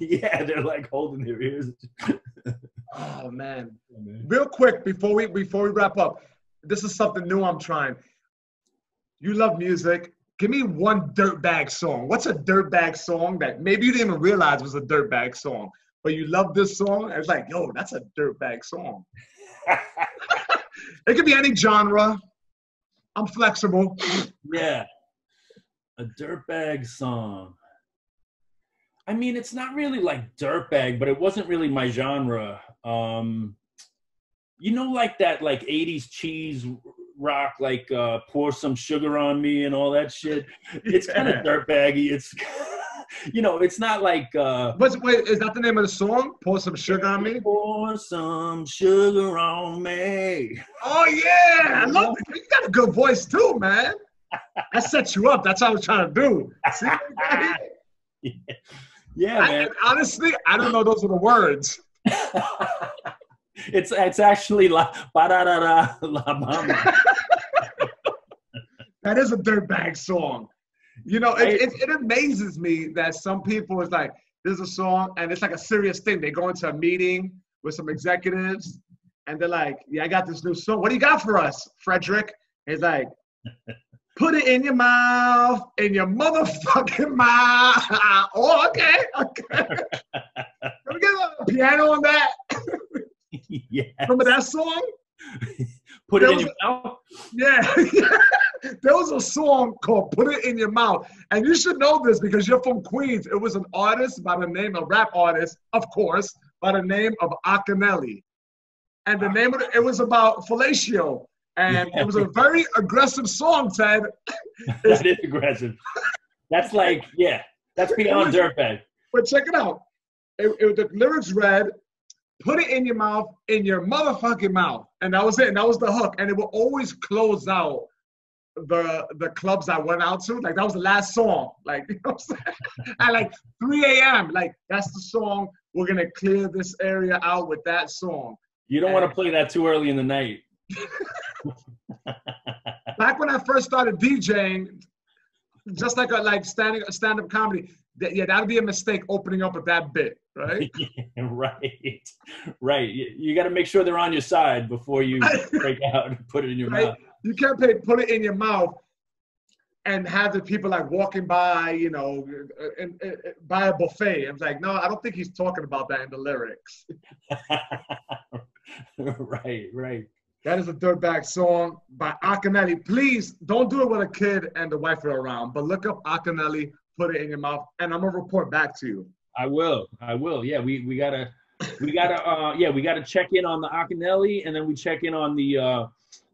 Yeah, they're like holding their ears. Oh man. oh man! Real quick before we before we wrap up, this is something new I'm trying. You love music. Give me one dirtbag song. What's a dirtbag song that maybe you didn't even realize was a dirtbag song, but you love this song? It's like, yo, that's a dirtbag song. It could be any genre. I'm flexible. Yeah, a dirtbag song. I mean, it's not really like dirtbag, but it wasn't really my genre. Um, you know, like that, like eighties cheese rock, like uh, pour some sugar on me and all that shit. It's yeah. kind of dirtbaggy. It's you know, it's not like. Uh, What's, wait, is that the name of the song? Pour Some Sugar on Me? Pour Some Sugar on Me. Oh, yeah. I love it. You got a good voice, too, man. I set you up. That's what I was trying to do. See? Yeah, yeah I, man. Honestly, I don't know those are the words. It's it's actually la ba da da da la mama. That is a dirtbag song. You know, it, it, it amazes me that some people is like, there's a song and it's like a serious thing. They go into a meeting with some executives and they're like, yeah, I got this new song. What do you got for us, Frederick? And he's like, put it in your mouth, in your motherfucking mouth. Oh, okay, okay. Can we get a piano on that? Yeah. Remember that song? Put there it in your a, mouth? Yeah. There was a song called Put It In Your Mouth. And you should know this because you're from Queens. It was an artist by the name, a rap artist, of course, by the name of Akinelli. And the name of it, it was about fellatio. And it was a very aggressive song, Ted. That is aggressive. That's like, yeah, that's beyond dirtbag. But check it out. It, it, the lyrics read, put it in your mouth, in your motherfucking mouth. And that was it. And that was the hook. And it would always close out the the clubs I went out to. Like, that was the last song. Like, you know what I'm saying? At like three A M Like, that's the song. We're going to clear this area out with that song. You don't want to play that too early in the night. Back when I first started DJing, just like a, like standing stand-up comedy, that, yeah, that would be a mistake opening up with that bit, right? Yeah, right, right. You, you got to make sure they're on your side before you break out and put it in your right? mouth. You can't pay, put it in your mouth and have the people like walking by, you know, and, and, and by a buffet. I was like, no, I don't think he's talking about that in the lyrics. Right, right. That is a dirtbag song by Akinelli. Please don't do it with a kid and the wife are around, but look up Akinelli, put it in your mouth, and I'm gonna report back to you. I will, I will. Yeah, we we gotta, we gotta, uh, yeah, we gotta check in on the Akinelli, and then we check in on the uh,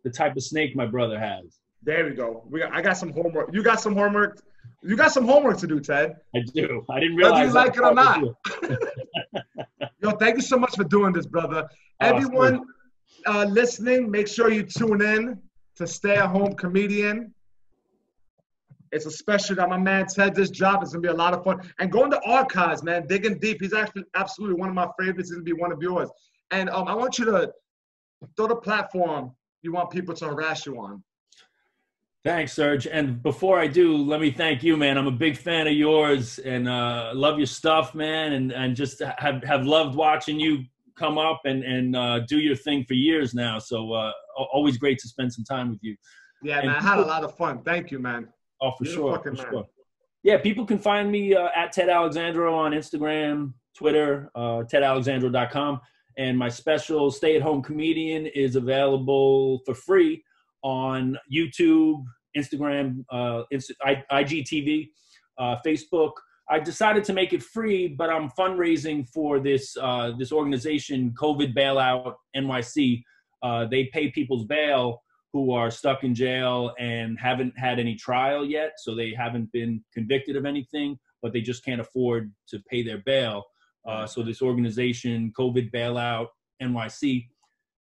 the type of snake my brother has. There we go. We got, I got some homework. You got some homework. You got some homework to do, Ted. I do. I didn't realize. Whether you like it or not. Yo, thank you so much for doing this, brother. Everyone. Awesome. Uh, listening, make sure you tune in to Stay At Home Comedian. It's a special that my man Ted just dropped. It's going to be a lot of fun. And go into archives, man, digging deep. He's actually absolutely one of my favorites. He's going to be one of yours. And um, I want you to throw the platform you want people to harass you on. Thanks, Serge. And before I do, let me thank you, man. I'm a big fan of yours and uh, love your stuff, man, and, and just have, have loved watching you come up and, and uh, do your thing for years now. So uh, always great to spend some time with you. Yeah, and man, I had a lot of fun. Thank you, man. Oh, for, sure, for sure. Yeah, people can find me uh, at Ted Alexandro on Instagram, Twitter, uh, ted alexandro dot com. And my special Stay At Home Comedian is available for free on YouTube, Instagram, uh, Inst I IGTV, uh, Facebook. I decided to make it free, but I'm fundraising for this uh, this organization, COVID Bailout N Y C. Uh, they pay people's bail who are stuck in jail and haven't had any trial yet, so they haven't been convicted of anything, but they just can't afford to pay their bail. Uh, so this organization, COVID Bailout N Y C,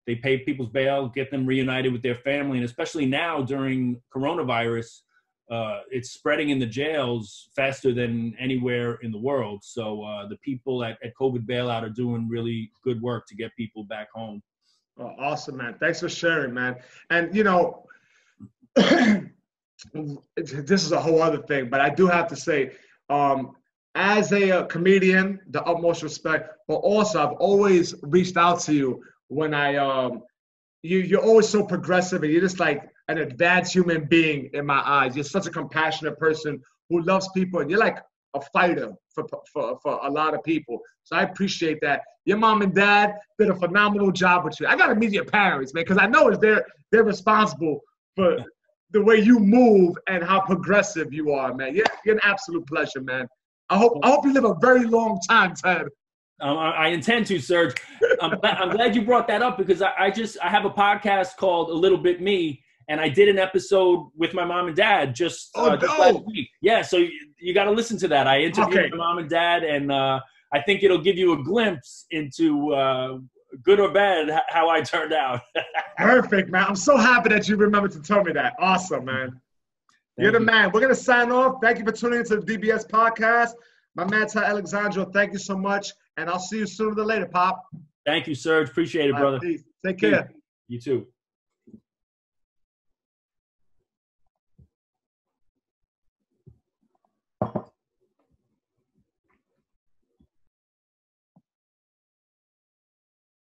they pay people's bail, get them reunited with their family, and especially now during coronavirus, Uh, it's spreading in the jails faster than anywhere in the world. So uh, the people at, at COVID Bailout are doing really good work to get people back home. Oh, awesome, man. Thanks for sharing, man. And, you know, this is a whole other thing, but I do have to say, um, as a, a comedian, the utmost respect, but also I've always reached out to you when I, um, you, you're always so progressive and you're just like, an advanced human being in my eyes. You're such a compassionate person who loves people, and you're like a fighter for, for, for a lot of people. So I appreciate that. Your mom and dad did a phenomenal job with you. I gotta meet your parents, man, because I know it's they're, they're responsible for the way you move and how progressive you are, man. You're, you're an absolute pleasure, man. I hope, I hope you live a very long time, Ted. Um, I, I intend to, Serge. I'm, glad, I'm glad you brought that up because I, I just, I have a podcast called A Little Bit Me, and I did an episode with my mom and dad just, uh, oh, no. just last week. Yeah, so you got to listen to that. I interviewed okay. my mom and dad, and uh, I think it'll give you a glimpse into uh, good or bad how I turned out. Perfect, man. I'm so happy that you remembered to tell me that. Awesome, man. Thank You're the you. man. We're gonna sign off. Thank you for tuning into the D B S podcast. My man, Ted Alexandro, thank you so much, and I'll see you sooner than later, Pop. Thank you, Serge. Appreciate it, brother. Right, take care. You too.